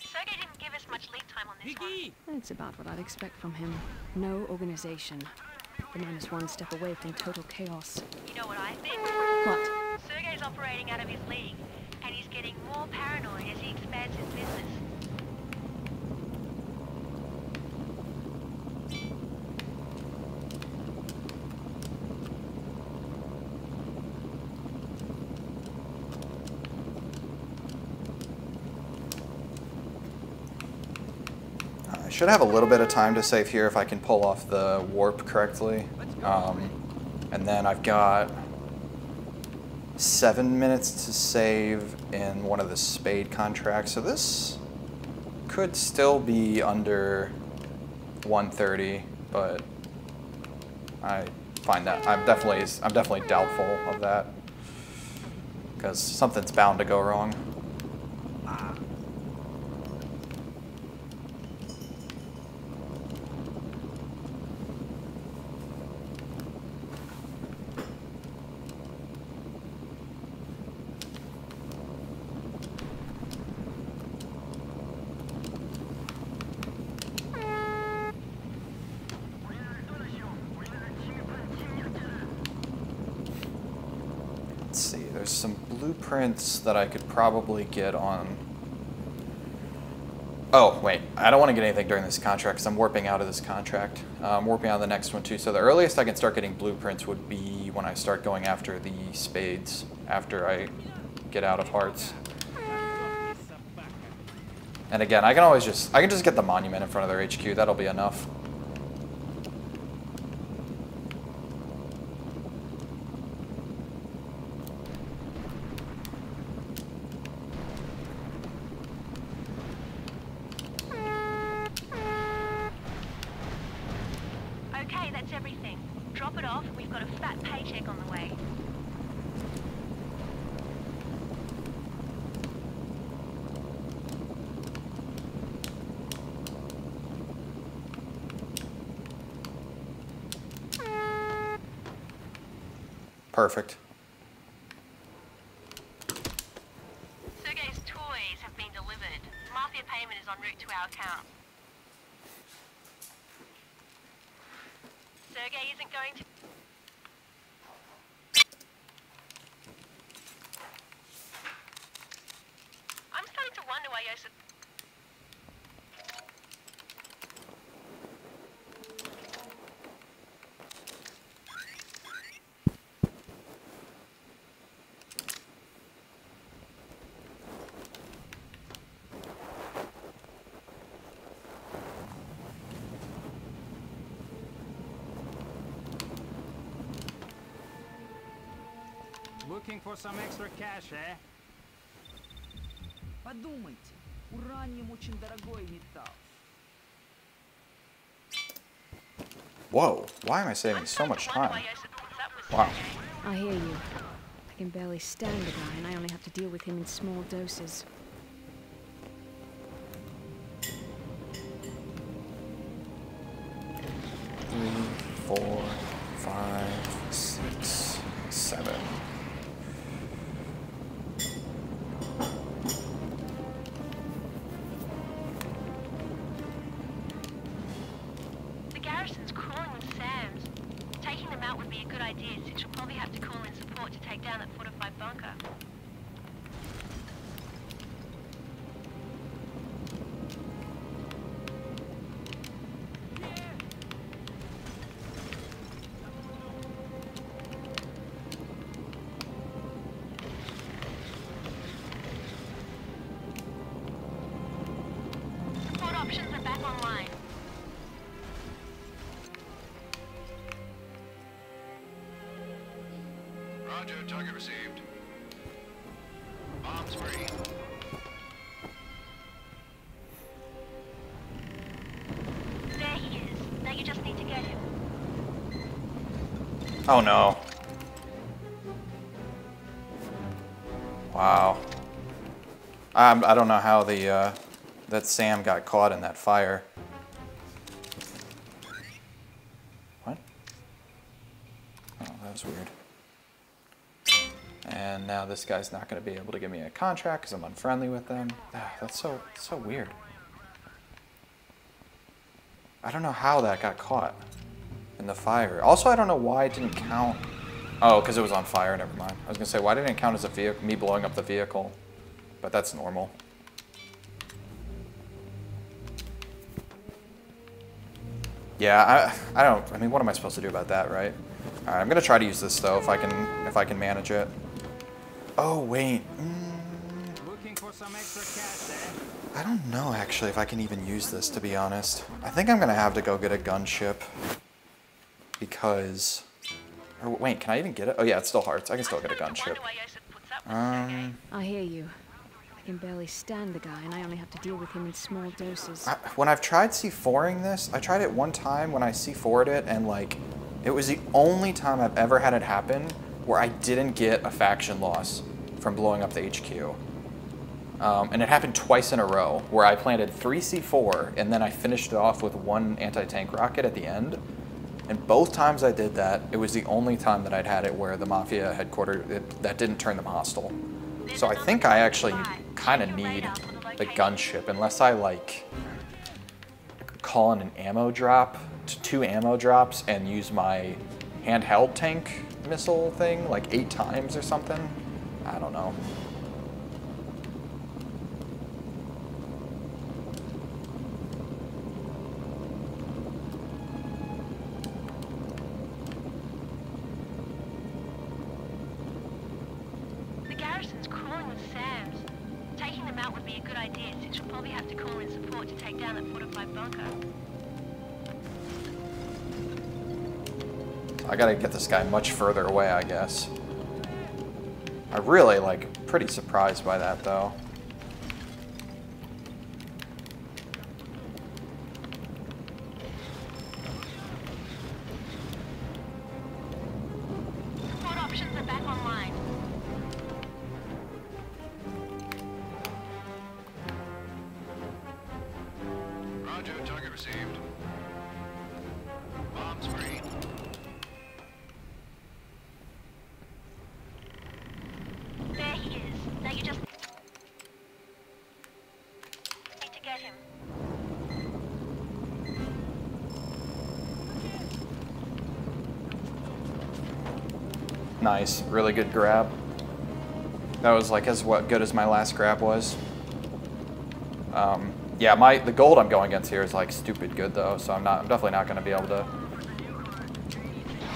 Sergei didn't give us much lead time on this one. That's about what I'd expect from him. No organization. The man is one step away from total chaos. You know what I think? What? Sergei's operating out of his league, and he's getting more paranoid as he expands his business. Should have a little bit of time to save here if I can pull off the warp correctly. And then I've got 7 minutes to save in one of the spade contracts. So this could still be under 130, but I find that I'm definitely doubtful of that, because something's bound to go wrong. That I could probably get on... Oh, wait. I don't want to get anything during this contract because I'm warping out of this contract. I'm warping out of the next one, too. So the earliest I can start getting blueprints would be when I start going after the spades, after I get out of hearts. And again, I can always just... I can just get the monument in front of their HQ. That'll be enough. Perfect. Sergei's toys have been delivered. Mafia payment is en route to our account. Sergei isn't going to... I'm starting to wonder why Yosef... Looking for some extra cash, eh? Подумайте, ураниум очень дорогой металл. Whoa, why am I saving so much time? Wow. I hear you. I can barely stand the guy, and I only have to deal with him in small doses. Target received. Bombs free. There he is. Now you just need to get him. Oh no. Wow. I don't know how the that SAM got caught in that fire. What? Oh, that was weird. And now this guy's not going to be able to give me a contract because I'm unfriendly with them. Ah, that's so weird. I don't know how that got caught in the fire. Also, I don't know why it didn't count. Oh, because it was on fire. Never mind. I was going to say, why didn't it count as a vehicle? Me blowing up the vehicle. But that's normal. Yeah, I don't... I mean, what am I supposed to do about that, right? All right, I'm going to try to use this, though, if I can manage it. Oh, wait. Looking for some extra cash, eh? I don't know, actually, if I can even use this, to be honest. I think I'm going to have to go get a gunship. Because... Or, wait, can I even get it? Oh, yeah, it's still hearts. I can still get a gunship. I hear you. I can barely stand the guy, and I only have to deal with him in small doses. When I've tried C4ing this, I tried it one time when I C4'd it, and, like, it was the only time I've ever had it happen where I didn't get a faction loss from blowing up the HQ. And it happened twice in a row, where I planted 3 C4, and then I finished it off with 1 anti-tank rocket at the end. And both times I did that, it was the only time that I'd had it where the Mafia headquarters, that didn't turn them hostile. So I think I actually kind of need the gunship, unless I, like, call in an ammo drop, 2 ammo drops, and use my handheld tank missile thing like 8 times or something. I don't know. The garrison's crawling with SAMs. Taking them out would be a good idea since we'll probably have to call in support to take down that fortified bunker. I gotta get this guy much further away, I guess. I'm really, like, pretty surprised by that, though. Support options are back online. received. Bombs free. There he is. Now you just need to get him. Nice. Really good grab. That was like as what good as my last grab was. Yeah, the gold I'm going against here is like stupid good though, so I'm definitely not going to be able to.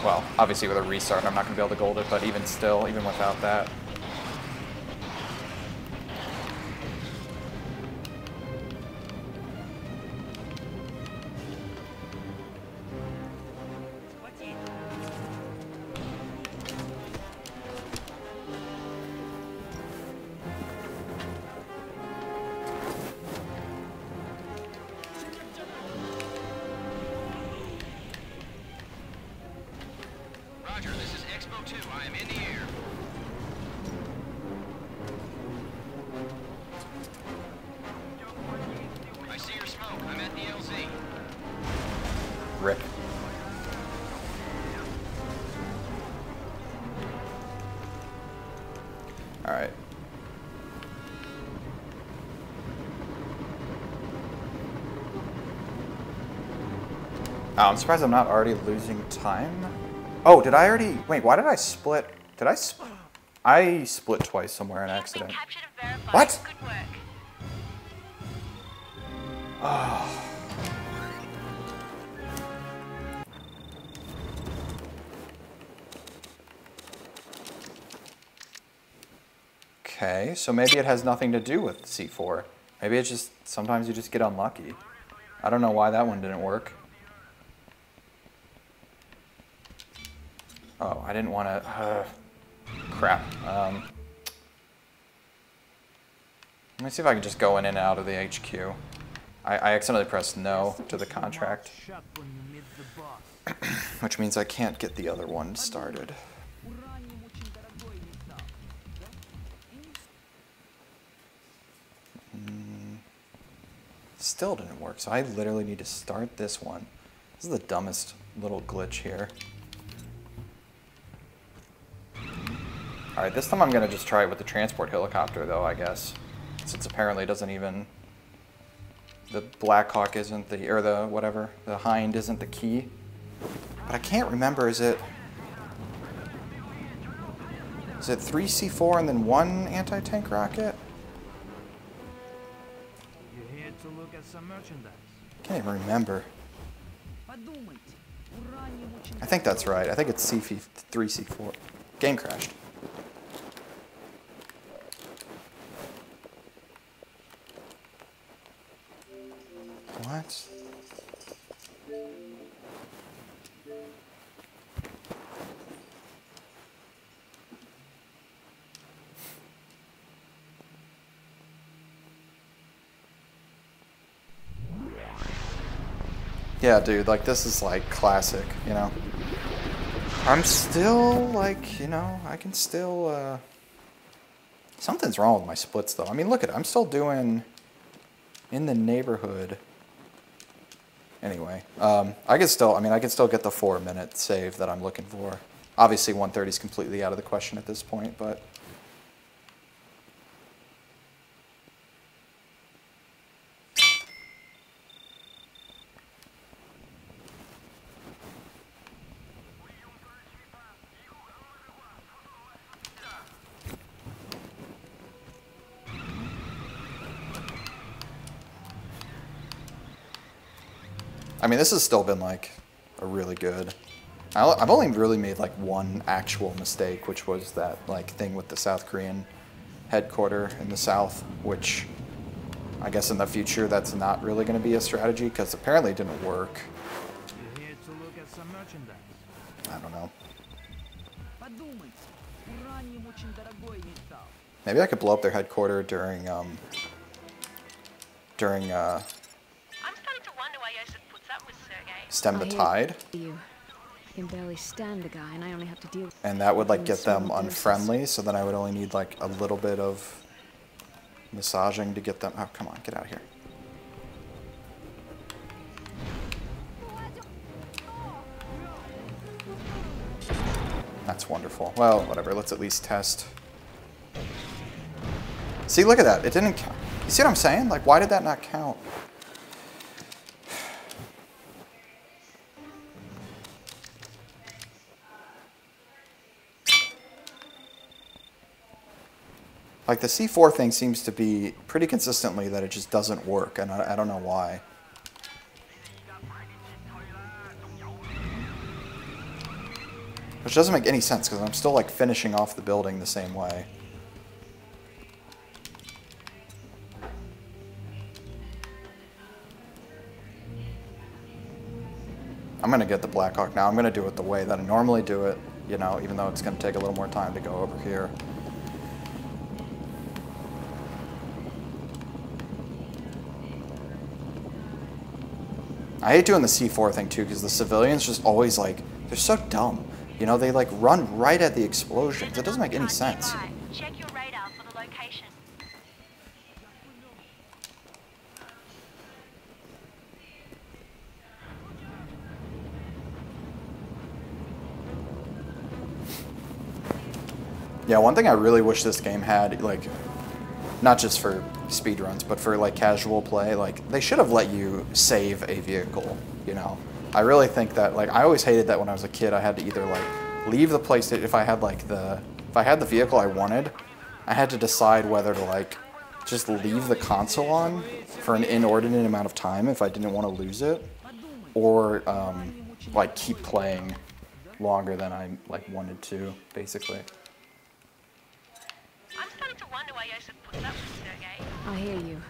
Well, obviously with a restart, I'm not going to be able to gold it, but even still, even without that. I'm surprised I'm not already losing time. Oh, did I already? Wait, why did I split? Did I? I split twice somewhere in accident. What? Oh. Okay, so maybe it has nothing to do with C4. Maybe it's just sometimes you just get unlucky. I don't know why that one didn't work. Oh, I didn't want to, crap. Let me see if I can just go in and out of the HQ. I accidentally pressed no to the contract, which means I can't get the other one started. Still didn't work, so I literally need to start this one. This is the dumbest little glitch here. All right, this time I'm gonna just try it with the transport helicopter though, I guess. Since apparently it doesn't even, the Blackhawk isn't the, or the whatever, the Hind isn't the key. But I can't remember, is it 3 C4 and then 1 anti-tank rocket? You're here to look at some merchandise. Can't even remember. I think that's right, I think it's C3, C4. Game crashed. What? Yeah, dude, like this is like classic, you know. I'm still like, you know, I can still something's wrong with my splits though. I mean, look at it. I'm still doing in the neighborhood. Anyway, I can still get the 4-minute save that I'm looking for. Obviously 130 is completely out of the question at this point, but I mean, this has still been like a really good, I've only really made like one actual mistake, which was that like thing with the South Korean headquarters in the South, which I guess in the future that's not really going to be a strategy because apparently it didn't work. You're here to look at some merchandise. I don't know. Maybe I could blow up their headquarters during, stem the tide. You can barely stand the guy, and I only have to deal with and that would like get them unfriendly, so then I would only need like a little bit of massaging to get them. Oh, come on, get out of here. That's wonderful. Well, whatever. Let's at least test. See, look at that. It didn't count. You see what I'm saying? Like, why did that not count? Like, the C4 thing seems to be pretty consistently that it just doesn't work, and I don't know why. Which doesn't make any sense, because I'm still, like, finishing off the building the same way. I'm going to get the Blackhawk now. I'm going to do it the way that I normally do it, you know, even though it's going to take a little more time to go over here. I hate doing the C4 thing too, because the civilians just always like, they're so dumb. You know, they like run right at the explosions. It doesn't make any sense. Check your radar for the location. Yeah, one thing I really wish this game had, like, not just for speedruns, but for like casual play, like they should have let you save a vehicle, you know. I really think that, like, I always hated that when I was a kid. I had to either like leave the PlayStation, if I had the vehicle I wanted, I had to decide whether to like just leave the console on for an inordinate amount of time if I didn't want to lose it, or like keep playing longer than I like wanted to, basically. I'm starting to wonder why Yosef put up with Sergei. I hear you.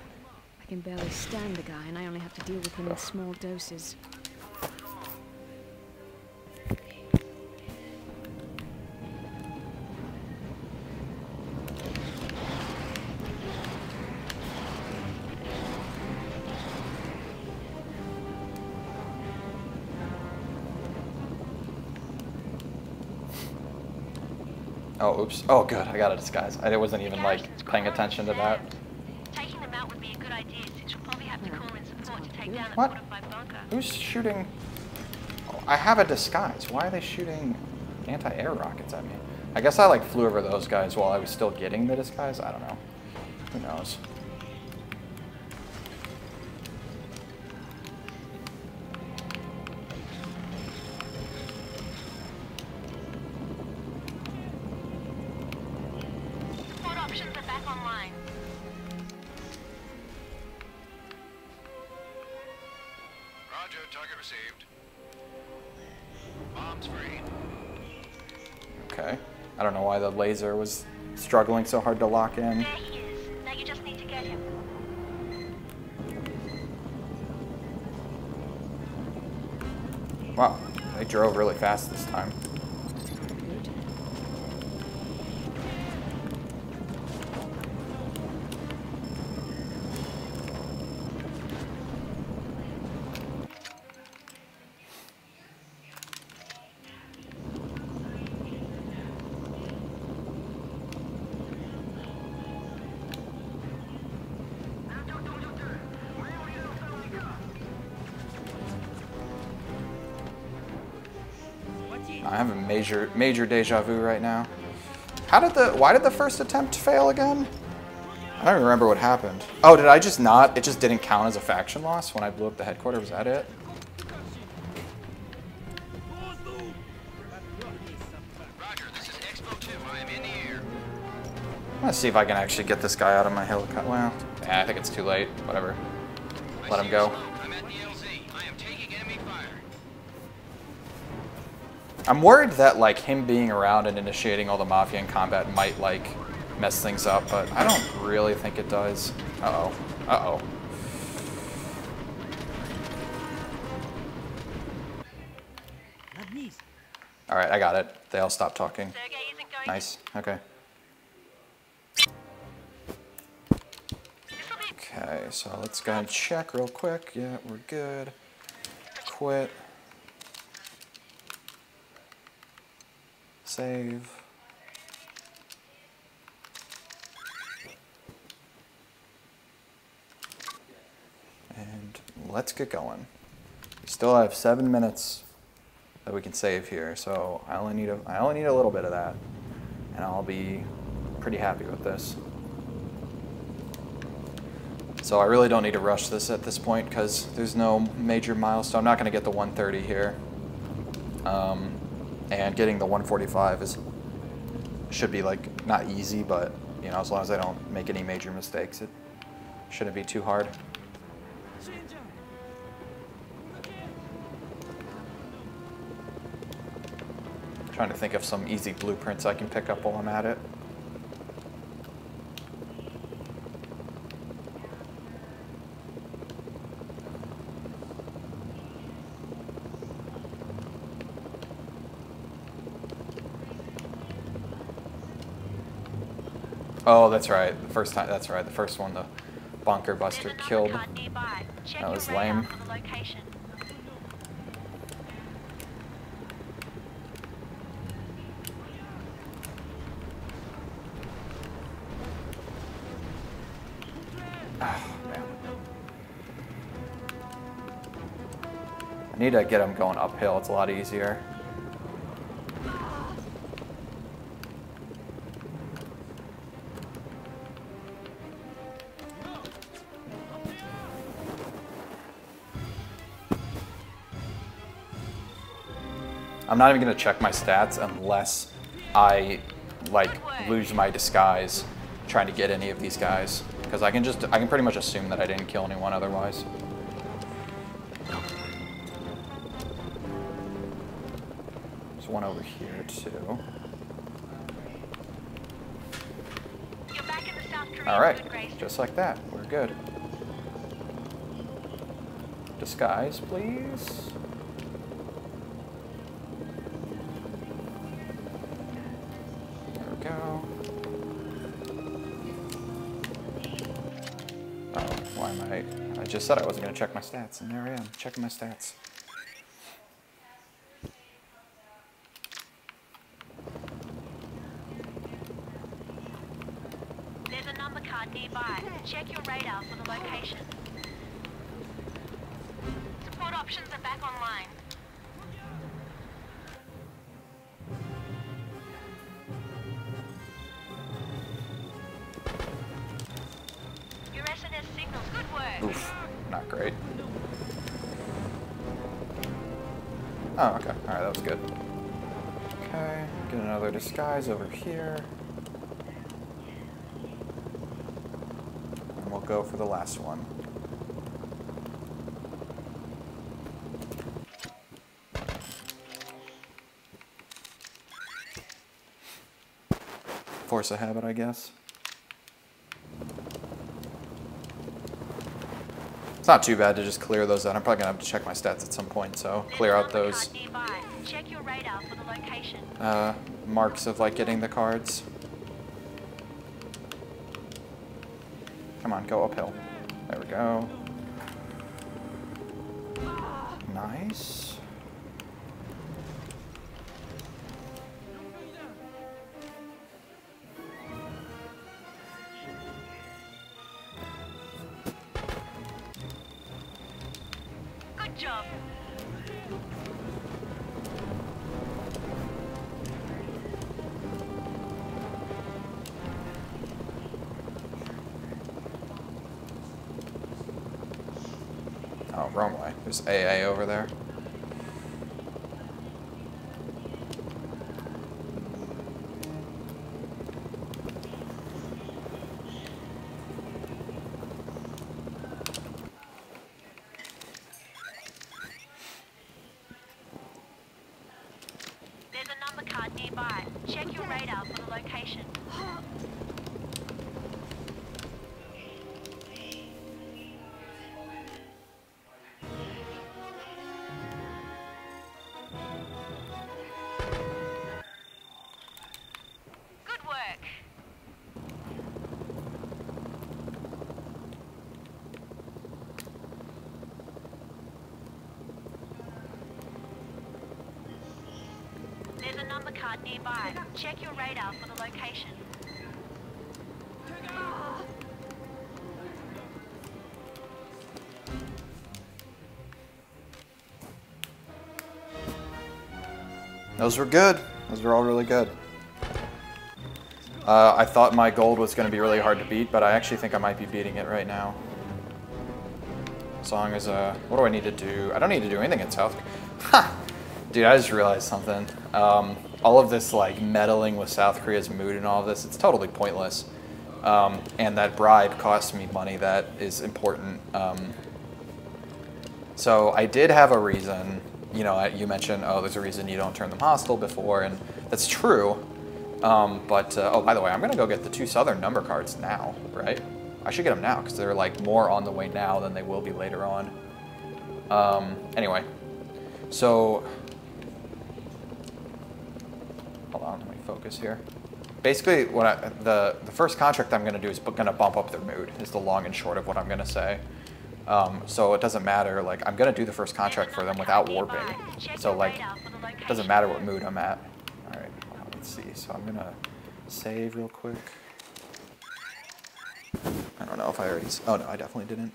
I can barely stand the guy, and I only have to deal with him in small doses. Oh, oops. Oh, good. I got a disguise. I wasn't even, like, paying attention to that. Taking them out would be a good idea, since you'll probably have to call in support to take down the fortified bunker. Who's shooting? Oh, I have a disguise. Why are they shooting anti-air rockets at me? I guess I, like, flew over those guys while I was still getting the disguise. I don't know. Who knows? The laser was struggling so hard to lock in. There he is. Now you just need to get him. Wow, they drove really fast this time. Major deja vu right now. Why did the first attempt fail again? I don't even remember what happened. Oh, did I just not? It just didn't count as a faction loss when I blew up the headquarters. Was that it? Roger, this is Expo 2. I am in the air. I'm gonna see if I can actually get this guy out of my helicopter. Well, yeah, I think it's too late. Whatever. Let him go. I'm worried that, like, him being around and initiating all the Mafia in combat might, like, mess things up, but I don't really think it does. Uh-oh. Uh-oh. All right, I got it. They all stopped talking. Nice. Okay. Okay, so let's go and check real quick. Yeah, we're good. Quit. Save. And let's get going. We still have 7 minutes that we can save here. So I only need a little bit of that, and I'll be pretty happy with this. So I really don't need to rush this at this point because there's no major milestone. I'm not going to get the 130 here, and getting the 145 should be like not easy, but you know, as long as I don't make any major mistakes, it shouldn't be too hard. I'm trying to think of some easy blueprints I can pick up while I'm at it. Oh, that's right. The first time. That's right. The first one the bunker buster killed. That was lame. Oh, man. I need to get them going uphill. It's a lot easier. I'm not even gonna check my stats unless I like lose my disguise trying to get any of these guys, because I can pretty much assume that I didn't kill anyone otherwise. There's one over here too. All right, just like that, we're good. Disguise, please. I just said I wasn't going to check my stats, and there I am, checking my stats. There's a number card nearby. Check your radar for the location. Support options are back online. Oof, not great. Oh, okay. Alright, that was good. Okay, get another disguise over here. And we'll go for the last one. Force of habit, I guess. It's not too bad to just clear those out. I'm probably gonna have to check my stats at some point, so clear out those marks of like getting the cards. Come on, go uphill. There we go. Nice. Oh, wrong way. There's AA over there. There's a number card nearby. Check your radar for the location. Nearby. Check your radar for the location. Those were good. Those were all really good. I thought my gold was going to be really hard to beat, but I actually think I might be beating it right now. As long as, what do I need to do? I don't need to do anything at South. Ha! Dude, I just realized something. All of this, like, meddling with South Korea's mood and all of this, it's totally pointless. And that bribe cost me money. That is important. So I did have a reason. You know, you mentioned, oh, there's a reason you don't turn them hostile before, and that's true. Oh, by the way, I'm going to go get the two Southern number cards now, right? I should get them now, because they're, like, more on the way now than they will be later on. Anyway. So... hold on, let me focus here. Basically, what the first contract I'm going to do is going to bump up their mood, is the long and short of what I'm going to say. So it doesn't matter, like, I'm going to do the first contract for them without warping. So, like, it doesn't matter what mood I'm at. All right, well, let's see. So I'm going to save real quick. I don't know if I already... oh, no, I definitely didn't.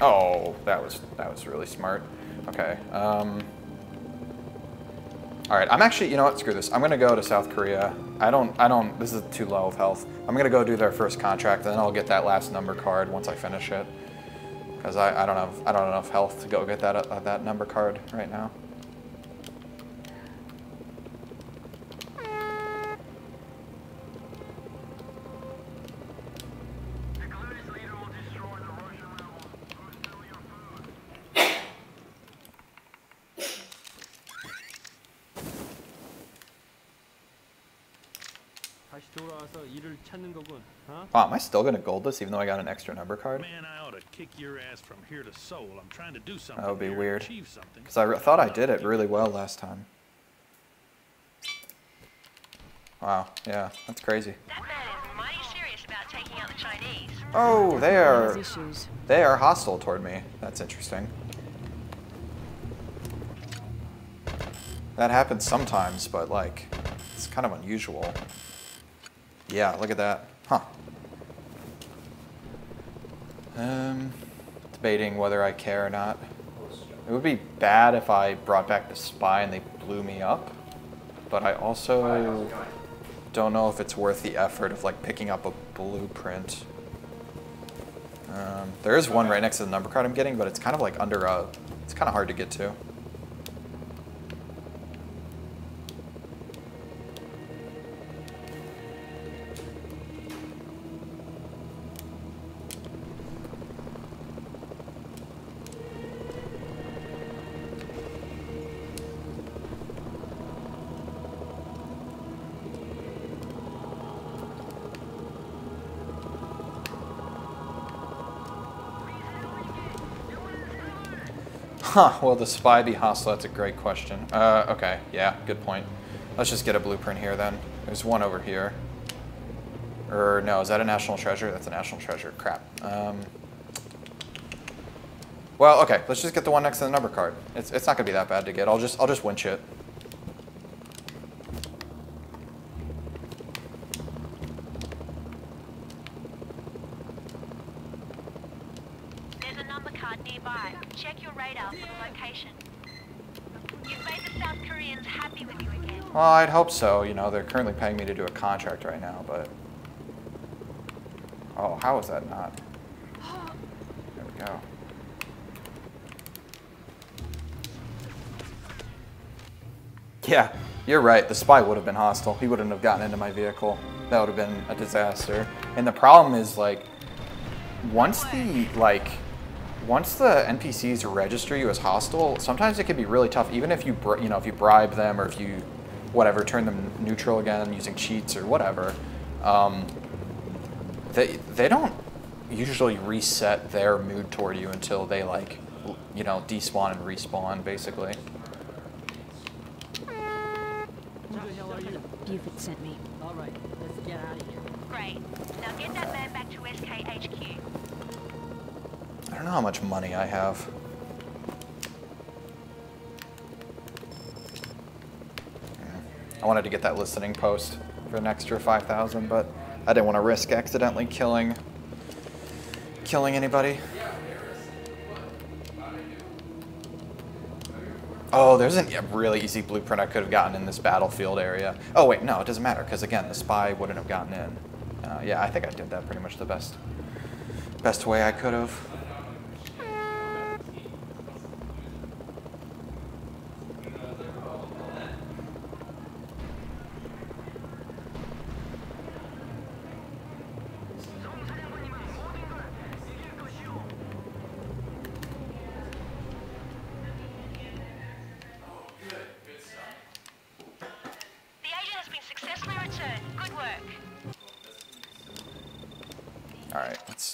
Oh, that was really smart. Okay. All right. I'm actually, you know what? Screw this. I'm gonna go to South Korea. I don't. This is too low of health. I'm gonna go do their first contract, and then I'll get that last number card once I finish it, because I don't have enough health to go get that that number card right now. Wow, am I still gonna gold this even though I got an extra number card? Man, I ought to kick your ass from here to Seoul. I'm trying to do something. That would be weird. Because I thought I did it really well last time. Wow, yeah, that's crazy. That man is mighty serious about taking out the Chinese. Oh, they are hostile toward me. That's interesting. That happens sometimes, but like, it's kind of unusual. Yeah, look at that. Huh. Debating whether I care or not. It would be bad if I brought back the spy and they blew me up, but I also don't know if it's worth the effort of like picking up a blueprint. There is one right next to the number card I'm getting, but it's kind of like under a, it's kind of hard to get to. Huh, will the spy be hostile? That's a great question. Okay, yeah, good point. Let's just get a blueprint here then. There's one over here. Or no, is that a national treasure? That's a national treasure, crap. Well, okay, let's just get the one next to the number card. It's not gonna be that bad to get. I'll just winch it. Well, I'd hope so. You know, they're currently paying me to do a contract right now, but... oh, how is that not? There we go. Yeah, you're right. The spy would have been hostile. He wouldn't have gotten into my vehicle. That would have been a disaster. And the problem is, like, once the NPCs register you as hostile, sometimes it can be really tough, even if you bribe them or if you whatever, turn them neutral again using cheats or whatever, they don't usually reset their mood toward you until they, like, you know, despawn and respawn, basically. Buford sent me. All right, let's get out of here. Great. Now get that man back to SKHQ. I don't know how much money I have. I wanted to get that listening post for an extra 5,000, but I didn't want to risk accidentally killing anybody. Oh, there's a really easy blueprint I could have gotten in this battlefield area. Oh wait, no, it doesn't matter, because again, the spy wouldn't have gotten in. Yeah, I think I did that pretty much the best way I could have.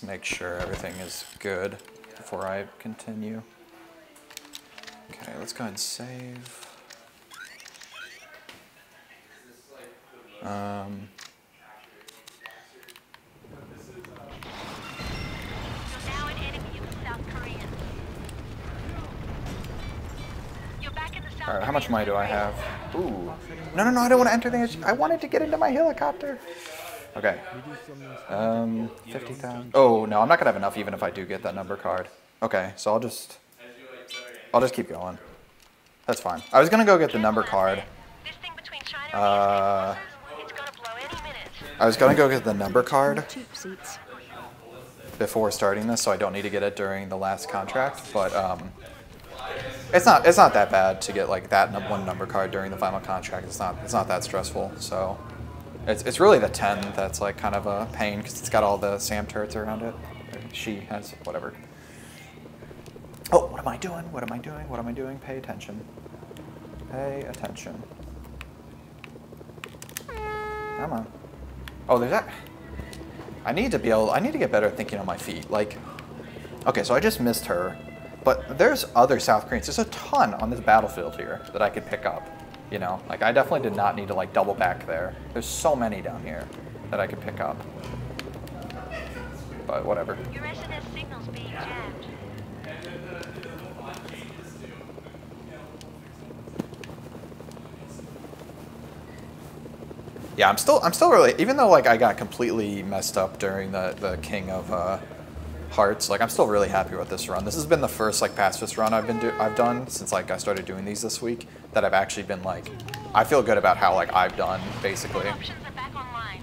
Make sure everything is good before I continue. Okay, let's go ahead and save. You're now an enemy of the South Koreans. You're back in the South. All right, how much money do I have? Ooh, no, I don't want to enter the. I wanted to get into my helicopter. Okay, 50,000. Oh no, I'm not gonna have enough even if I do get that number card. Okay, so I'll just keep going. That's fine. I was gonna go get the number card. I was gonna go get the number card before starting this, so I don't need to get it during the last contract. But it's not that bad to get like that one number card during the final contract. It's not that stressful. So. It's really the 10 that's like kind of a pain because it's got all the SAM turrets around it. Or she has whatever. Oh, what am I doing? What am I doing? What am I doing? Pay attention. Pay attention. Come on. Oh, there's that. I need to get better at thinking on my feet. Like, okay, so I just missed her, but there's other South Koreans. There's a ton on this battlefield here that I could pick up. You know, like I definitely did not need to like double back there. There's so many down here that I could pick up. But whatever. Your SNS signal's being jammed. Yeah, I'm still really, even though like I got completely messed up during the King of Hearts, like I'm still really happy with this run. This has been the first like pacifist run I've done since like I started doing these this week that I've actually been like, I feel good about how like I've done basically. Options are back online.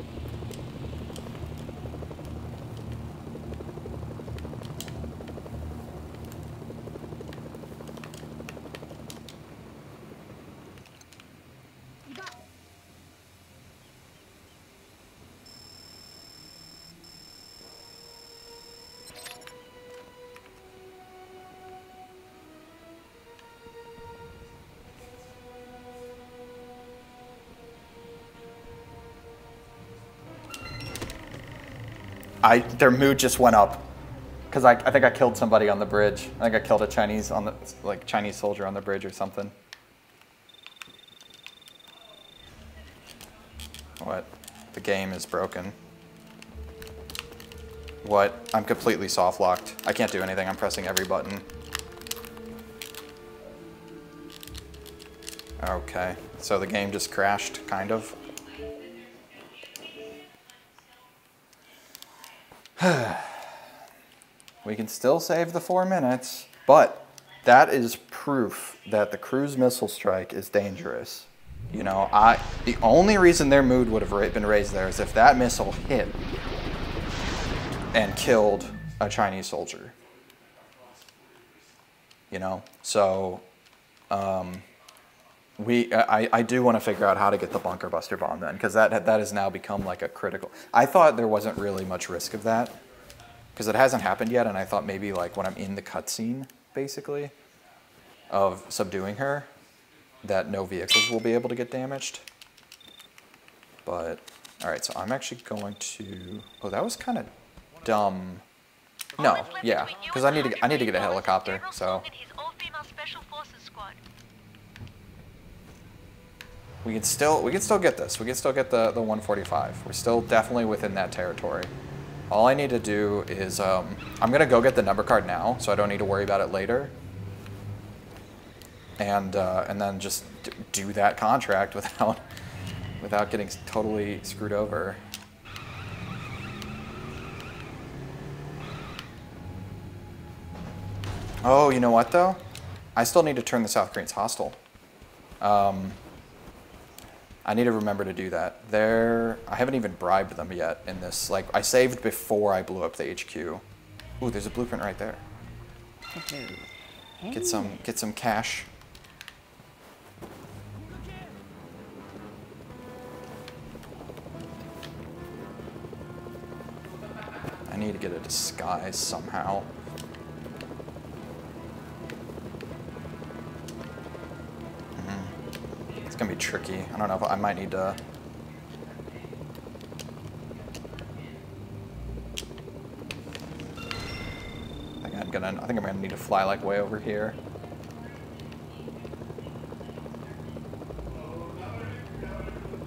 Their mood just went up because I think I killed somebody on the bridge. I think I killed a Chinese soldier on the bridge or something. What? The game is broken. What? I'm completely soft locked. I can't do anything. I'm pressing every button. Okay. So the game just crashed, kind of. We can still save the 4 minutes, but that is proof that the cruise missile strike is dangerous. You know, the only reason their mood would have been raised there is if that missile hit and killed a Chinese soldier. You know, so I do want to figure out how to get the bunker buster bomb then, because that has now become like a critical. I thought there wasn't really much risk of that, because it hasn't happened yet, and I thought maybe like when I'm in the cutscene, basically, of subduing her, that no vehicles will be able to get damaged. But, all right, so I'm actually going to, oh, that was kind of dumb. No, yeah, because I need to get a helicopter, so. We can still get this. We can still get the 145. We're still definitely within that territory. All I need to do is, I'm gonna go get the number card now, so I don't need to worry about it later. And then just do that contract without getting totally screwed over. Oh, you know what though? I still need to turn the South Koreans hostile. I need to remember to do that. I haven't even bribed them yet in this. Like, I saved before I blew up the HQ. Ooh, there's a blueprint right there. Get some cash. I need to get a disguise somehow. It's gonna be tricky. I don't know if I might need to. I think I'm gonna need to fly like way over here.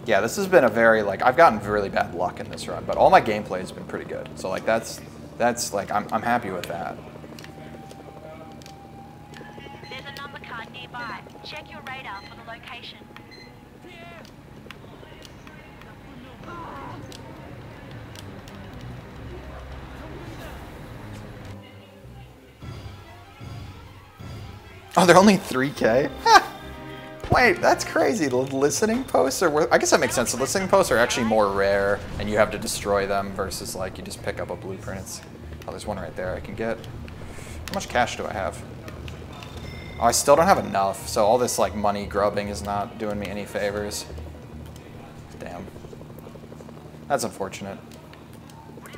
Yeah, this has been a very like I've gotten really bad luck in this run, but all my gameplay has been pretty good. So like that's like I'm happy with that. There's a number card nearby. Check your radar for the location. Oh, they're only 3K? Wait, that's crazy. The listening posts are worth... I guess that makes sense. The listening posts are actually more rare, and you have to destroy them versus, like, you just pick up a blueprint. Oh, there's one right there I can get. How much cash do I have? Oh, I still don't have enough, so all this, like, money grubbing is not doing me any favors. Damn. That's unfortunate.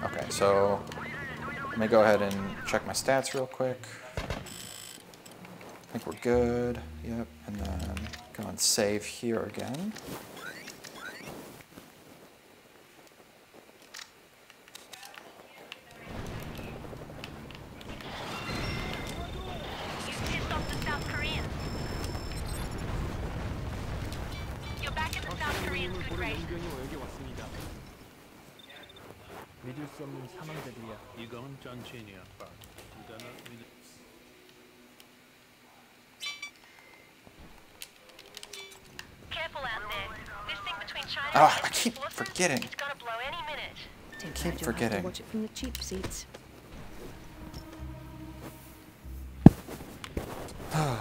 Okay, so... Let me go ahead and check my stats real quick. I think we're good, yep, and then go and save here again. You pissed off the South Koreans. You're back in the South Koreans, good race. You go and John Junior, but you don't know. Oh, I keep forgetting. I keep forgetting. Watch it from the cheap seats. Okay.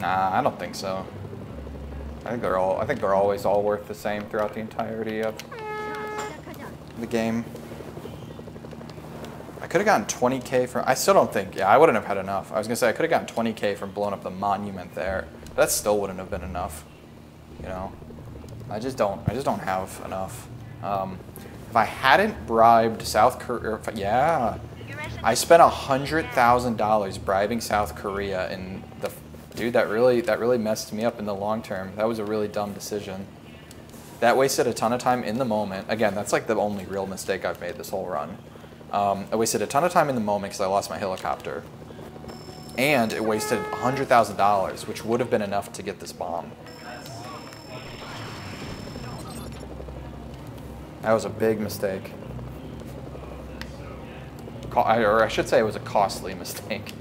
Nah, I don't think so. I think they're always all worth the same throughout the entirety of the game. I could have gotten 20K from, I still don't think, yeah, I wouldn't have had enough. I was gonna say I could have gotten 20K from blowing up the monument there. That still wouldn't have been enough, you know? I just don't have enough. If I hadn't bribed South Korea, yeah. I spent $100,000 bribing South Korea and the, dude, that really messed me up in the long term. That was a really dumb decision. That wasted a ton of time in the moment. Again, that's like the only real mistake I've made this whole run. I wasted a ton of time in the moment because I lost my helicopter. And it wasted $100,000, which would have been enough to get this bomb. That was a big mistake. Or I should say it was a costly mistake.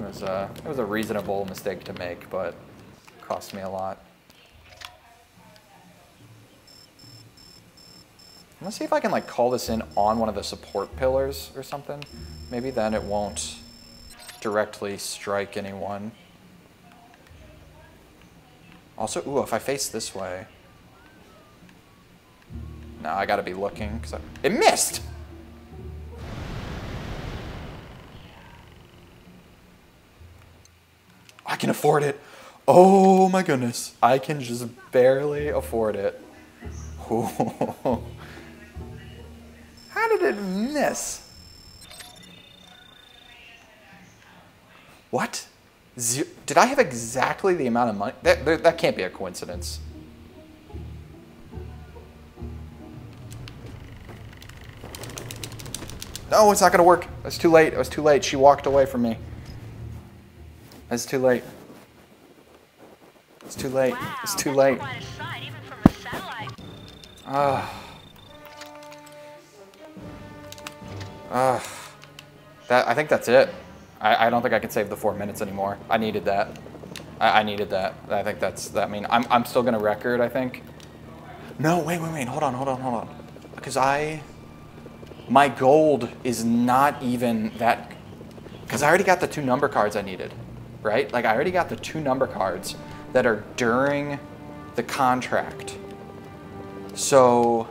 It was a reasonable mistake to make, but it cost me a lot. I'm gonna see if I can like call this in on one of the support pillars or something. Maybe then it won't directly strike anyone. Also, ooh, if I face this way. No, I gotta be looking, because it missed! I can afford it. Oh my goodness. I can just barely afford it. Oh. How did it miss? What? Did I have exactly the amount of money? That can't be a coincidence. No, it's not gonna work. It's too late. It was too late. She walked away from me. It's too late. It's too late. Wow, it's too late. I think that's it. I don't think I can save the 4 minutes anymore. I needed that. I needed that. I think that's that. I mean, I'm still gonna record, I think. No, wait. Hold on. Because my gold is not even that. Because I already got the 2 number cards I needed, right? Like I already got the 2 number cards that are during the contract. So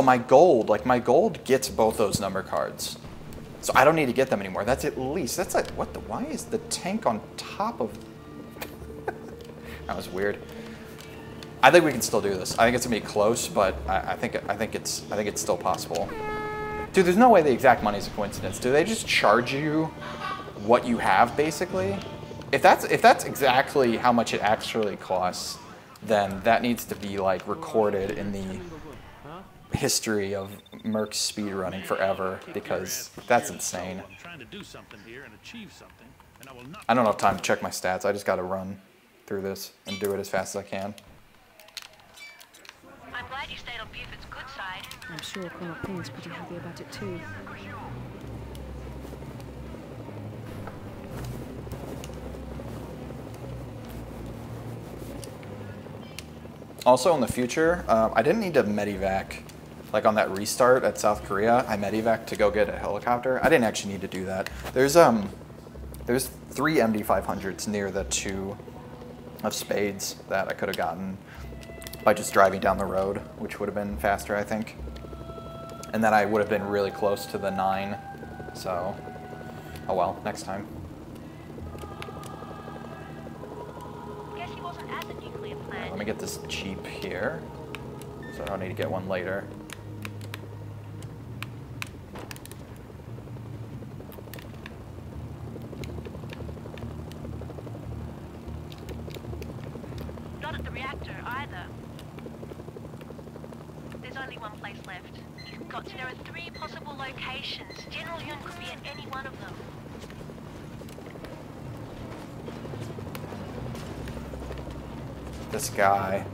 my gold, gets both those number cards. So I don't need to get them anymore. That's at least, that's like, what the, why is the tank on top of? That was weird. I think we can still do this. I think it's gonna be close, but I think it's still possible. Dude, there's no way the exact money is a coincidence. Do they just charge you what you have basically? If that's exactly how much it actually costs, then that needs to be like recorded in the history of Merc's speedrunning forever, because that's insane. I don't have time to check my stats. I just got to run through this and do it as fast as I can. I'm glad you stayed on Buford's good side. I'm sure Colonel Ping is pretty happy about it too. Also, in the future, I didn't need to medevac. Like on that restart at South Korea, I medevac to go get a helicopter. I didn't actually need to do that. There's 3 MD-500s near the 2 of spades that I could have gotten by just driving down the road, which would have been faster, I think. And then I would have been really close to the 9. So, oh well, next time. Guess he wasn't at the nuclear plant. Let me get this Jeep here, so I don't need to get one later. Not at the reactor either. Only one place left. You've got to. There are 3 possible locations. General Yun could be at any one of them. This guy.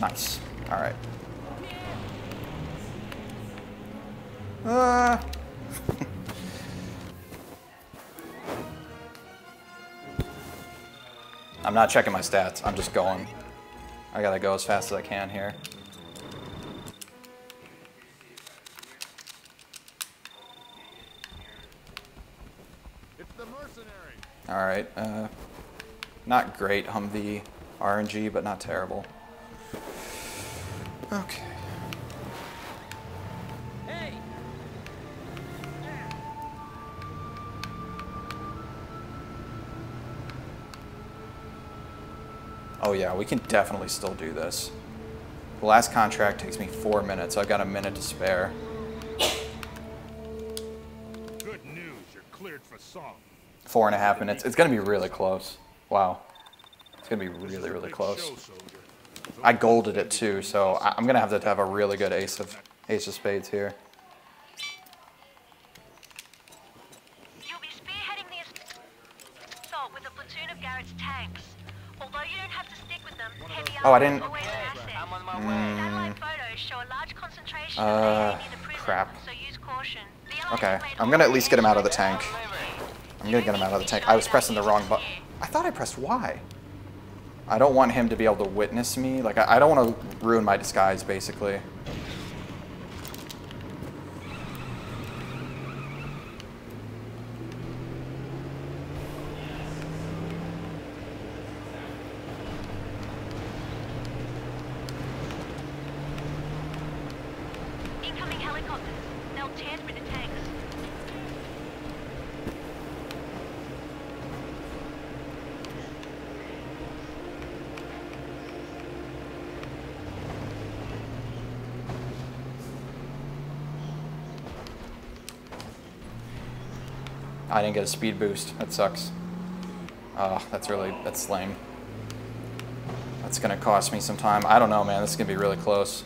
Nice. All right. I'm not checking my stats. I'm just going. I gotta go as fast as I can here. It's the mercenary. All right, not great Humvee RNG, but not terrible. Okay. Hey. Oh yeah, we can definitely still do this. The last contract takes me 4 minutes. I've got a minute to spare. Good news, you're cleared for song. 4.5 minutes. It's gonna be really close. Wow. It's gonna be really, really close. I golded it too, so I'm gonna have to have a really good ace of spades here. You'll be spearheading the assault with a platoon of Garrett's tanks. Although you don't have to stick with them, heavy armor is always an asset. Satellite photos show a large concentration of AA near the prison, so use caution. Okay, I'm gonna at least get him out of the tank. I'm gonna get him out of the tank. I was pressing the wrong button. I thought I pressed Y. I don't want him to be able to witness me. Like, I don't want to ruin my disguise, basically. I didn't get a speed boost. That sucks. That's lame. That's gonna cost me some time. I don't know, man. This is gonna be really close.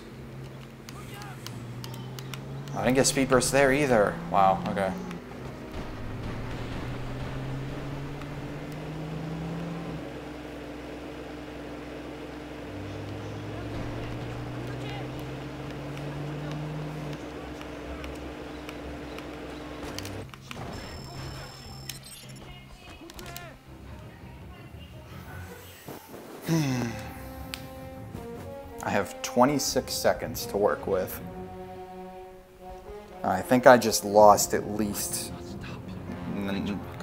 I didn't get a speed burst there either. Wow, okay. I have 26 seconds to work with. I think I just lost at least,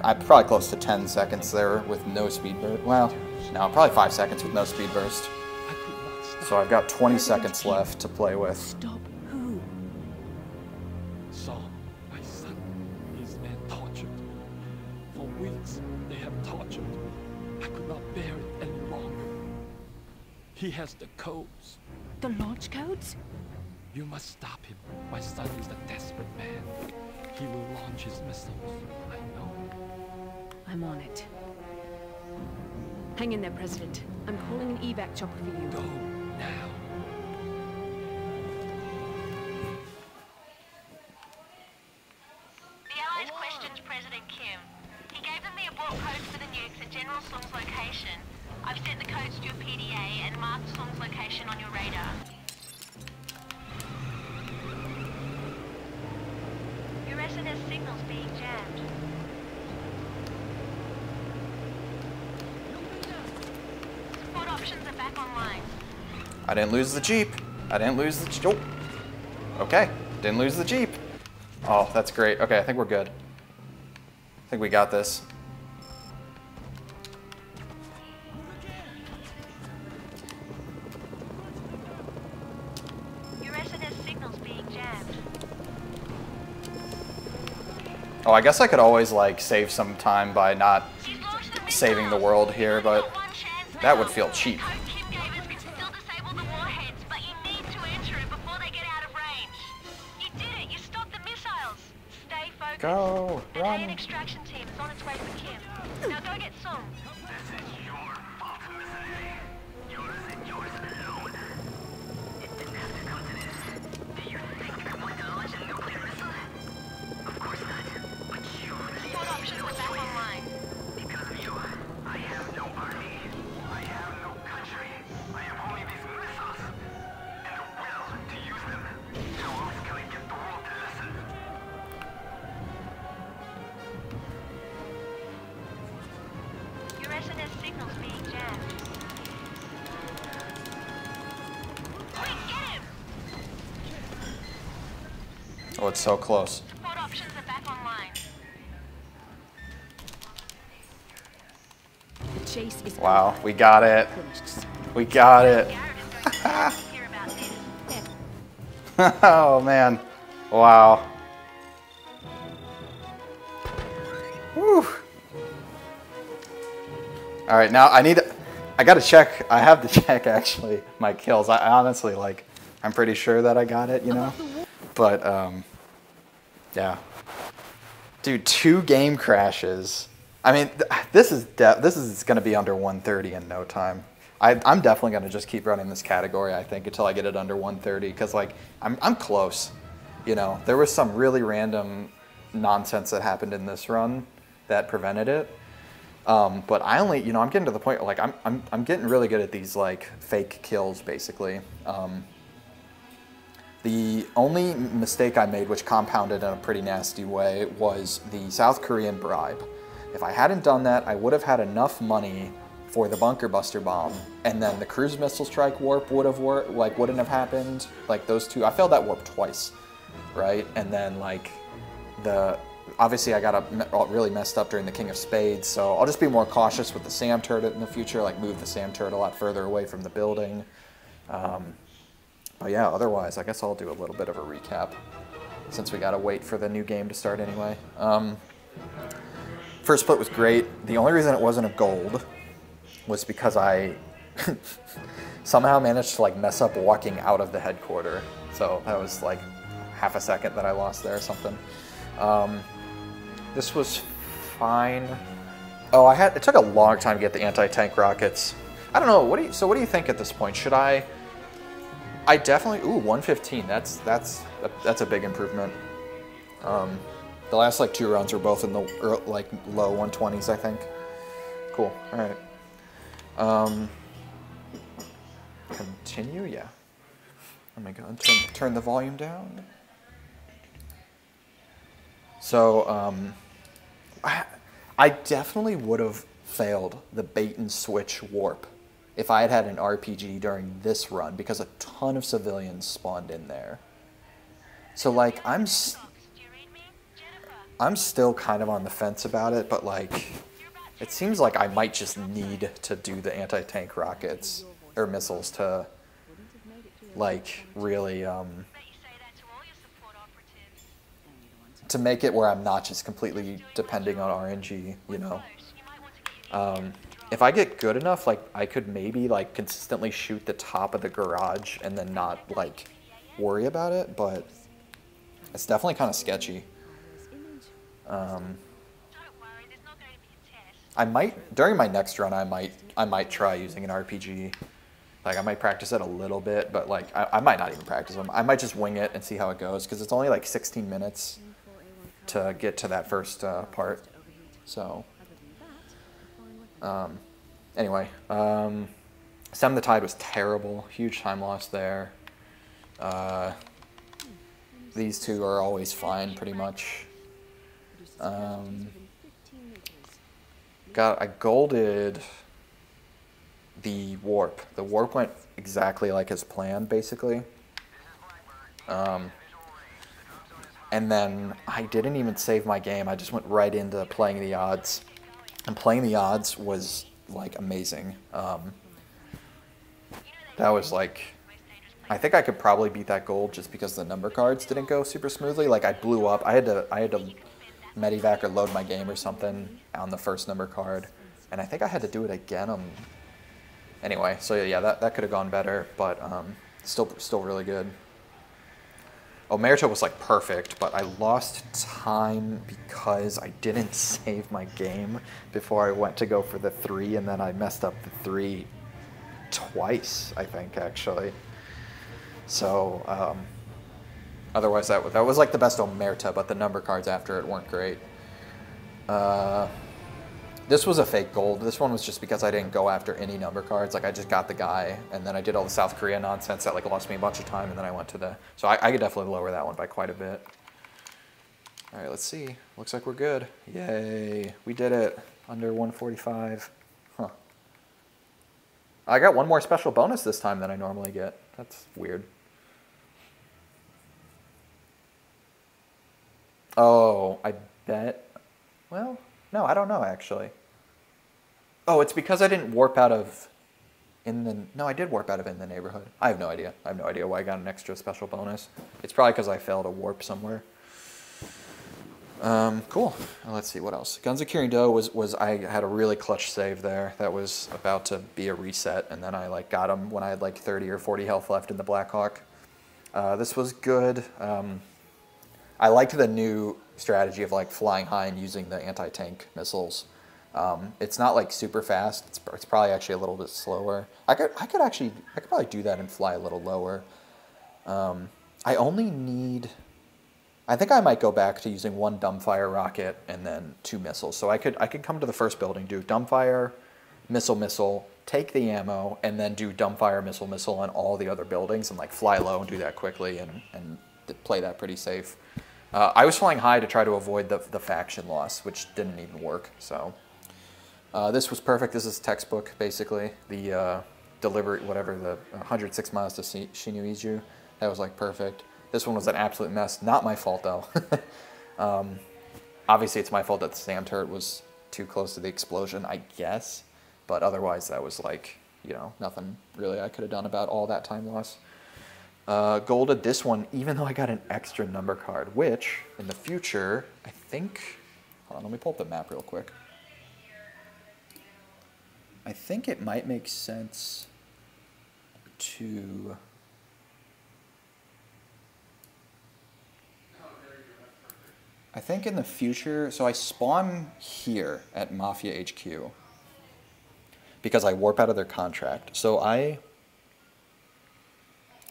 I'm probably close to 10 seconds there with no speed burst. Well, no, probably 5 seconds with no speed burst. So I've got 20 seconds left to play with. Stop who? Saw my son is being tortured. For weeks they have tortured. I could not bear it any longer. He has the codes. The launch codes? You must stop him. My son is a desperate man. He will launch his missiles. I know. I'm on it. Hang in there, President. I'm calling an evac chopper for you. Go now. The Allies questioned President Kim. He gave them the abort codes for the nukes at General Sung's location. I've sent the codes to your PDA and marked Sung's location on your radar. There's signals being jammed. Support options are back online. I didn't lose the Jeep. I didn't lose the Jeep. Oh. Okay. Didn't lose the Jeep. Oh, that's great. Okay, I think we're good. I think we got this. Oh, I guess I could always, like, save some time by not saving the world here, but that would feel cheap. Go, run. An extraction team is on its way for Kim. Now go get Song. This is your fault, Miss A. Yours and yours alone. It didn't have to come to this. Do you think I want to launch a nuclear missile? Of course not. Because of you, I have no army, I have no country, I have only these missiles, and the will to use them. How else can I get the world to listen? Your SNS signal's being jammed. Quick, get him! Oh, it's so close. Wow, we got it. We got it. Oh, man. Wow. Whew. All right, now I got to check. I have to check, actually, my kills. I honestly, like, I'm pretty sure that I got it, you know? But, yeah. Dude, 2 game crashes. I mean, this is going to be under 130 in no time. I'm definitely going to just keep running this category, I think, until I get it under 130, because, like, I'm close. You know, there was some really random nonsense that happened in this run that prevented it. But I only, you know, I'm getting to the point where, like, I'm getting really good at these, like, fake kills, basically. The only mistake I made, which compounded in a pretty nasty way, was the South Korean bribe. If I hadn't done that, I would have had enough money for the bunker buster bomb, and then the cruise missile strike warp would have worked, like, wouldn't have happened. Like, those two, I failed that warp twice, right? And then, like, obviously I got really messed up during the King of Spades, so I'll just be more cautious with the SAM turret in the future, like, move the SAM turret a lot further away from the building. But yeah, otherwise, I guess I'll do a little bit of a recap, since we gotta wait for the new game to start anyway. First split was great. The only reason it wasn't a gold was because I somehow managed to, like, mess up walking out of the headquarter. So that was like half a second that I lost there or something. This was fine. Oh, I had, it took a long time to get the anti-tank rockets. I don't know, what do you think at this point? Should I definitely, ooh, 115, that's a big improvement. The last like two rounds were both in the like low 120s, I think. Cool, all right. Continue, yeah. Oh my God, turn the volume down. So, I definitely would have failed the bait and switch warp if I had had an RPG during this run, because a ton of civilians spawned in there. So like, I'm still kind of on the fence about it, but like, it seems like I might just need to do the anti-tank rockets or missiles to like really, to make it where I'm not just completely depending on RNG, you know. If I get good enough, like, I could maybe, like, consistently shoot the top of the garage and then not, like, worry about it, but it's definitely kind of sketchy. I might, during my next run, I might try using an RPG. Like, I might practice it a little bit, but, like, I might not even practice them. I might just wing it and see how it goes, because it's only, like, 16 minutes to get to that first part. So, anyway, Stem the Tide was terrible. Huge time loss there. These two are always fine, pretty much. I golded the warp. The warp went exactly like his plan, basically. And then I didn't even save my game. I just went right into playing the odds. And playing the odds was, like, amazing. That was, like, I think I could probably beat that goal just because the number cards didn't go super smoothly. Like, I blew up. I had to medivac or load my game or something on the first number card. And I think I had to do it again. Anyway, so, yeah, that could have gone better, but still really good. Omerta was like perfect, but I lost time because I didn't save my game before I went to go for the three, and then I messed up the three twice, I think, actually. So, otherwise that was like the best Omerta, but the number cards after it weren't great. This was a fake gold. This one was just because I didn't go after any number cards. Like, I just got the guy, and then I did all the South Korea nonsense that, like, lost me a bunch of time, and then I went to the... So I could definitely lower that one by quite a bit. All right, let's see. Looks like we're good. Yay. We did it. Under 145. Huh. I got one more special bonus this time than I normally get. That's weird. Oh, I bet... Well... No, I don't know, actually. Oh, it's because I didn't warp out of in the... No, I did warp out of in the neighborhood. I have no idea. I have no idea why I got an extra special bonus. It's probably because I failed a warp somewhere. Cool. Let's see, what else? Guns of Kirin Do was... I had a really clutch save there. That was about to be a reset, and then I like got him when I had like 30 or 40 health left in the Blackhawk. This was good. I liked the new... strategy of like flying high and using the anti-tank missiles. It's not like super fast. It's probably actually a little bit slower. I could probably do that and fly a little lower. I only need, I think I might go back to using one dumbfire rocket and then two missiles. So I could come to the first building, do dumbfire, missile, take the ammo, and then do dumbfire, missile on all the other buildings and like fly low and do that quickly and play that pretty safe. I was flying high to try to avoid the faction loss, which didn't even work, so. This was perfect. This is textbook, basically. The delivery, whatever, the 106 miles to Shinuiju, that was like perfect. This one was an absolute mess. Not my fault, though. Obviously, it's my fault that the SAM turret was too close to the explosion, I guess. But otherwise, that was like, you know, nothing really I could have done about all that time loss. Golded this one, even though I got an extra number card, which in the future, I think, hold on, let me pull up the map real quick. I think it might make sense to, I think in the future, so I spawn here at Mafia HQ because I warp out of their contract. So I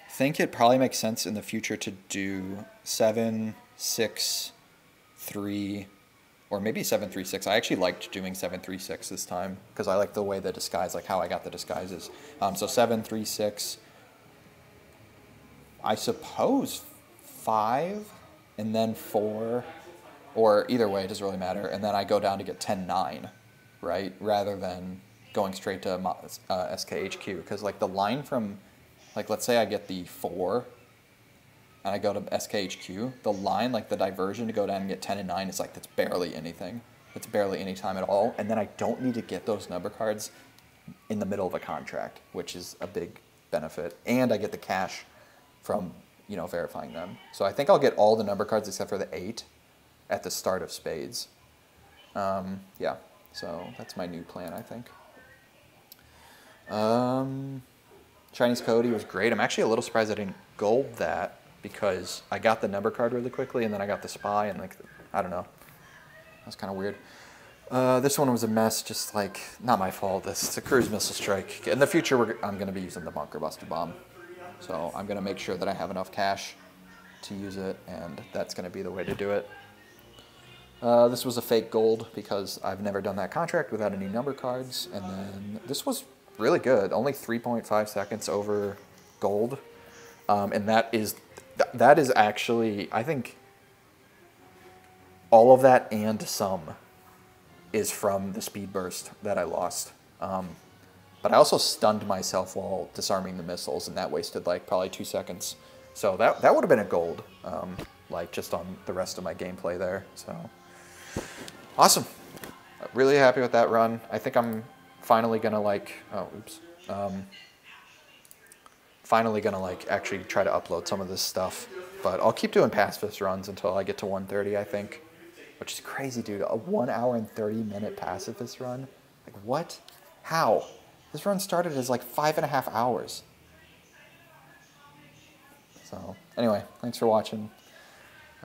think it probably makes sense in the future to do 7, 6, 3, or maybe 736. I actually liked doing 736 this time because I like the way the disguise, like how I got the disguises. So 736, I suppose 5 and then 4, or either way, it doesn't really matter. And then I go down to get 10-9, right? Rather than going straight to SKHQ, because like the line from, like let's say I get the 4 and I go to SKHQ, the line, like the diversion to go down and get 10 and 9 is like, that's barely anything. That's barely any time at all. And then I don't need to get those number cards in the middle of a contract, which is a big benefit. And I get the cash from, you know, verifying them. So I think I'll get all the number cards except for the 8 at the start of spades. Yeah, so that's my new plan, I think. Chinese Cody was great. I'm actually a little surprised I didn't gold that, because I got the number card really quickly and then I got the spy and like, I don't know. That was kind of weird. This one was a mess, just like, not my fault. It's a cruise missile strike. In the future, I'm gonna be using the bunker buster bomb. So I'm gonna make sure that I have enough cash to use it, and that's gonna be the way to do it. This was a fake gold because I've never done that contract without any number cards. And then this was really good, only 3.5 seconds over gold. And that is actually, I think all of that and some is from the speed burst that I lost. But I also stunned myself while disarming the missiles, and that wasted like probably 2 seconds. So that would have been a gold, like just on the rest of my gameplay there. So awesome. Really happy with that run. I think I'm finally gonna like, oh, oops. Finally gonna like actually try to upload some of this stuff, but I'll keep doing pacifist runs until I get to 130, I think, which is crazy, dude. A 1 hour and 30 minute pacifist run? Like what? How? This run started as like 5.5 hours. So anyway, thanks for watching.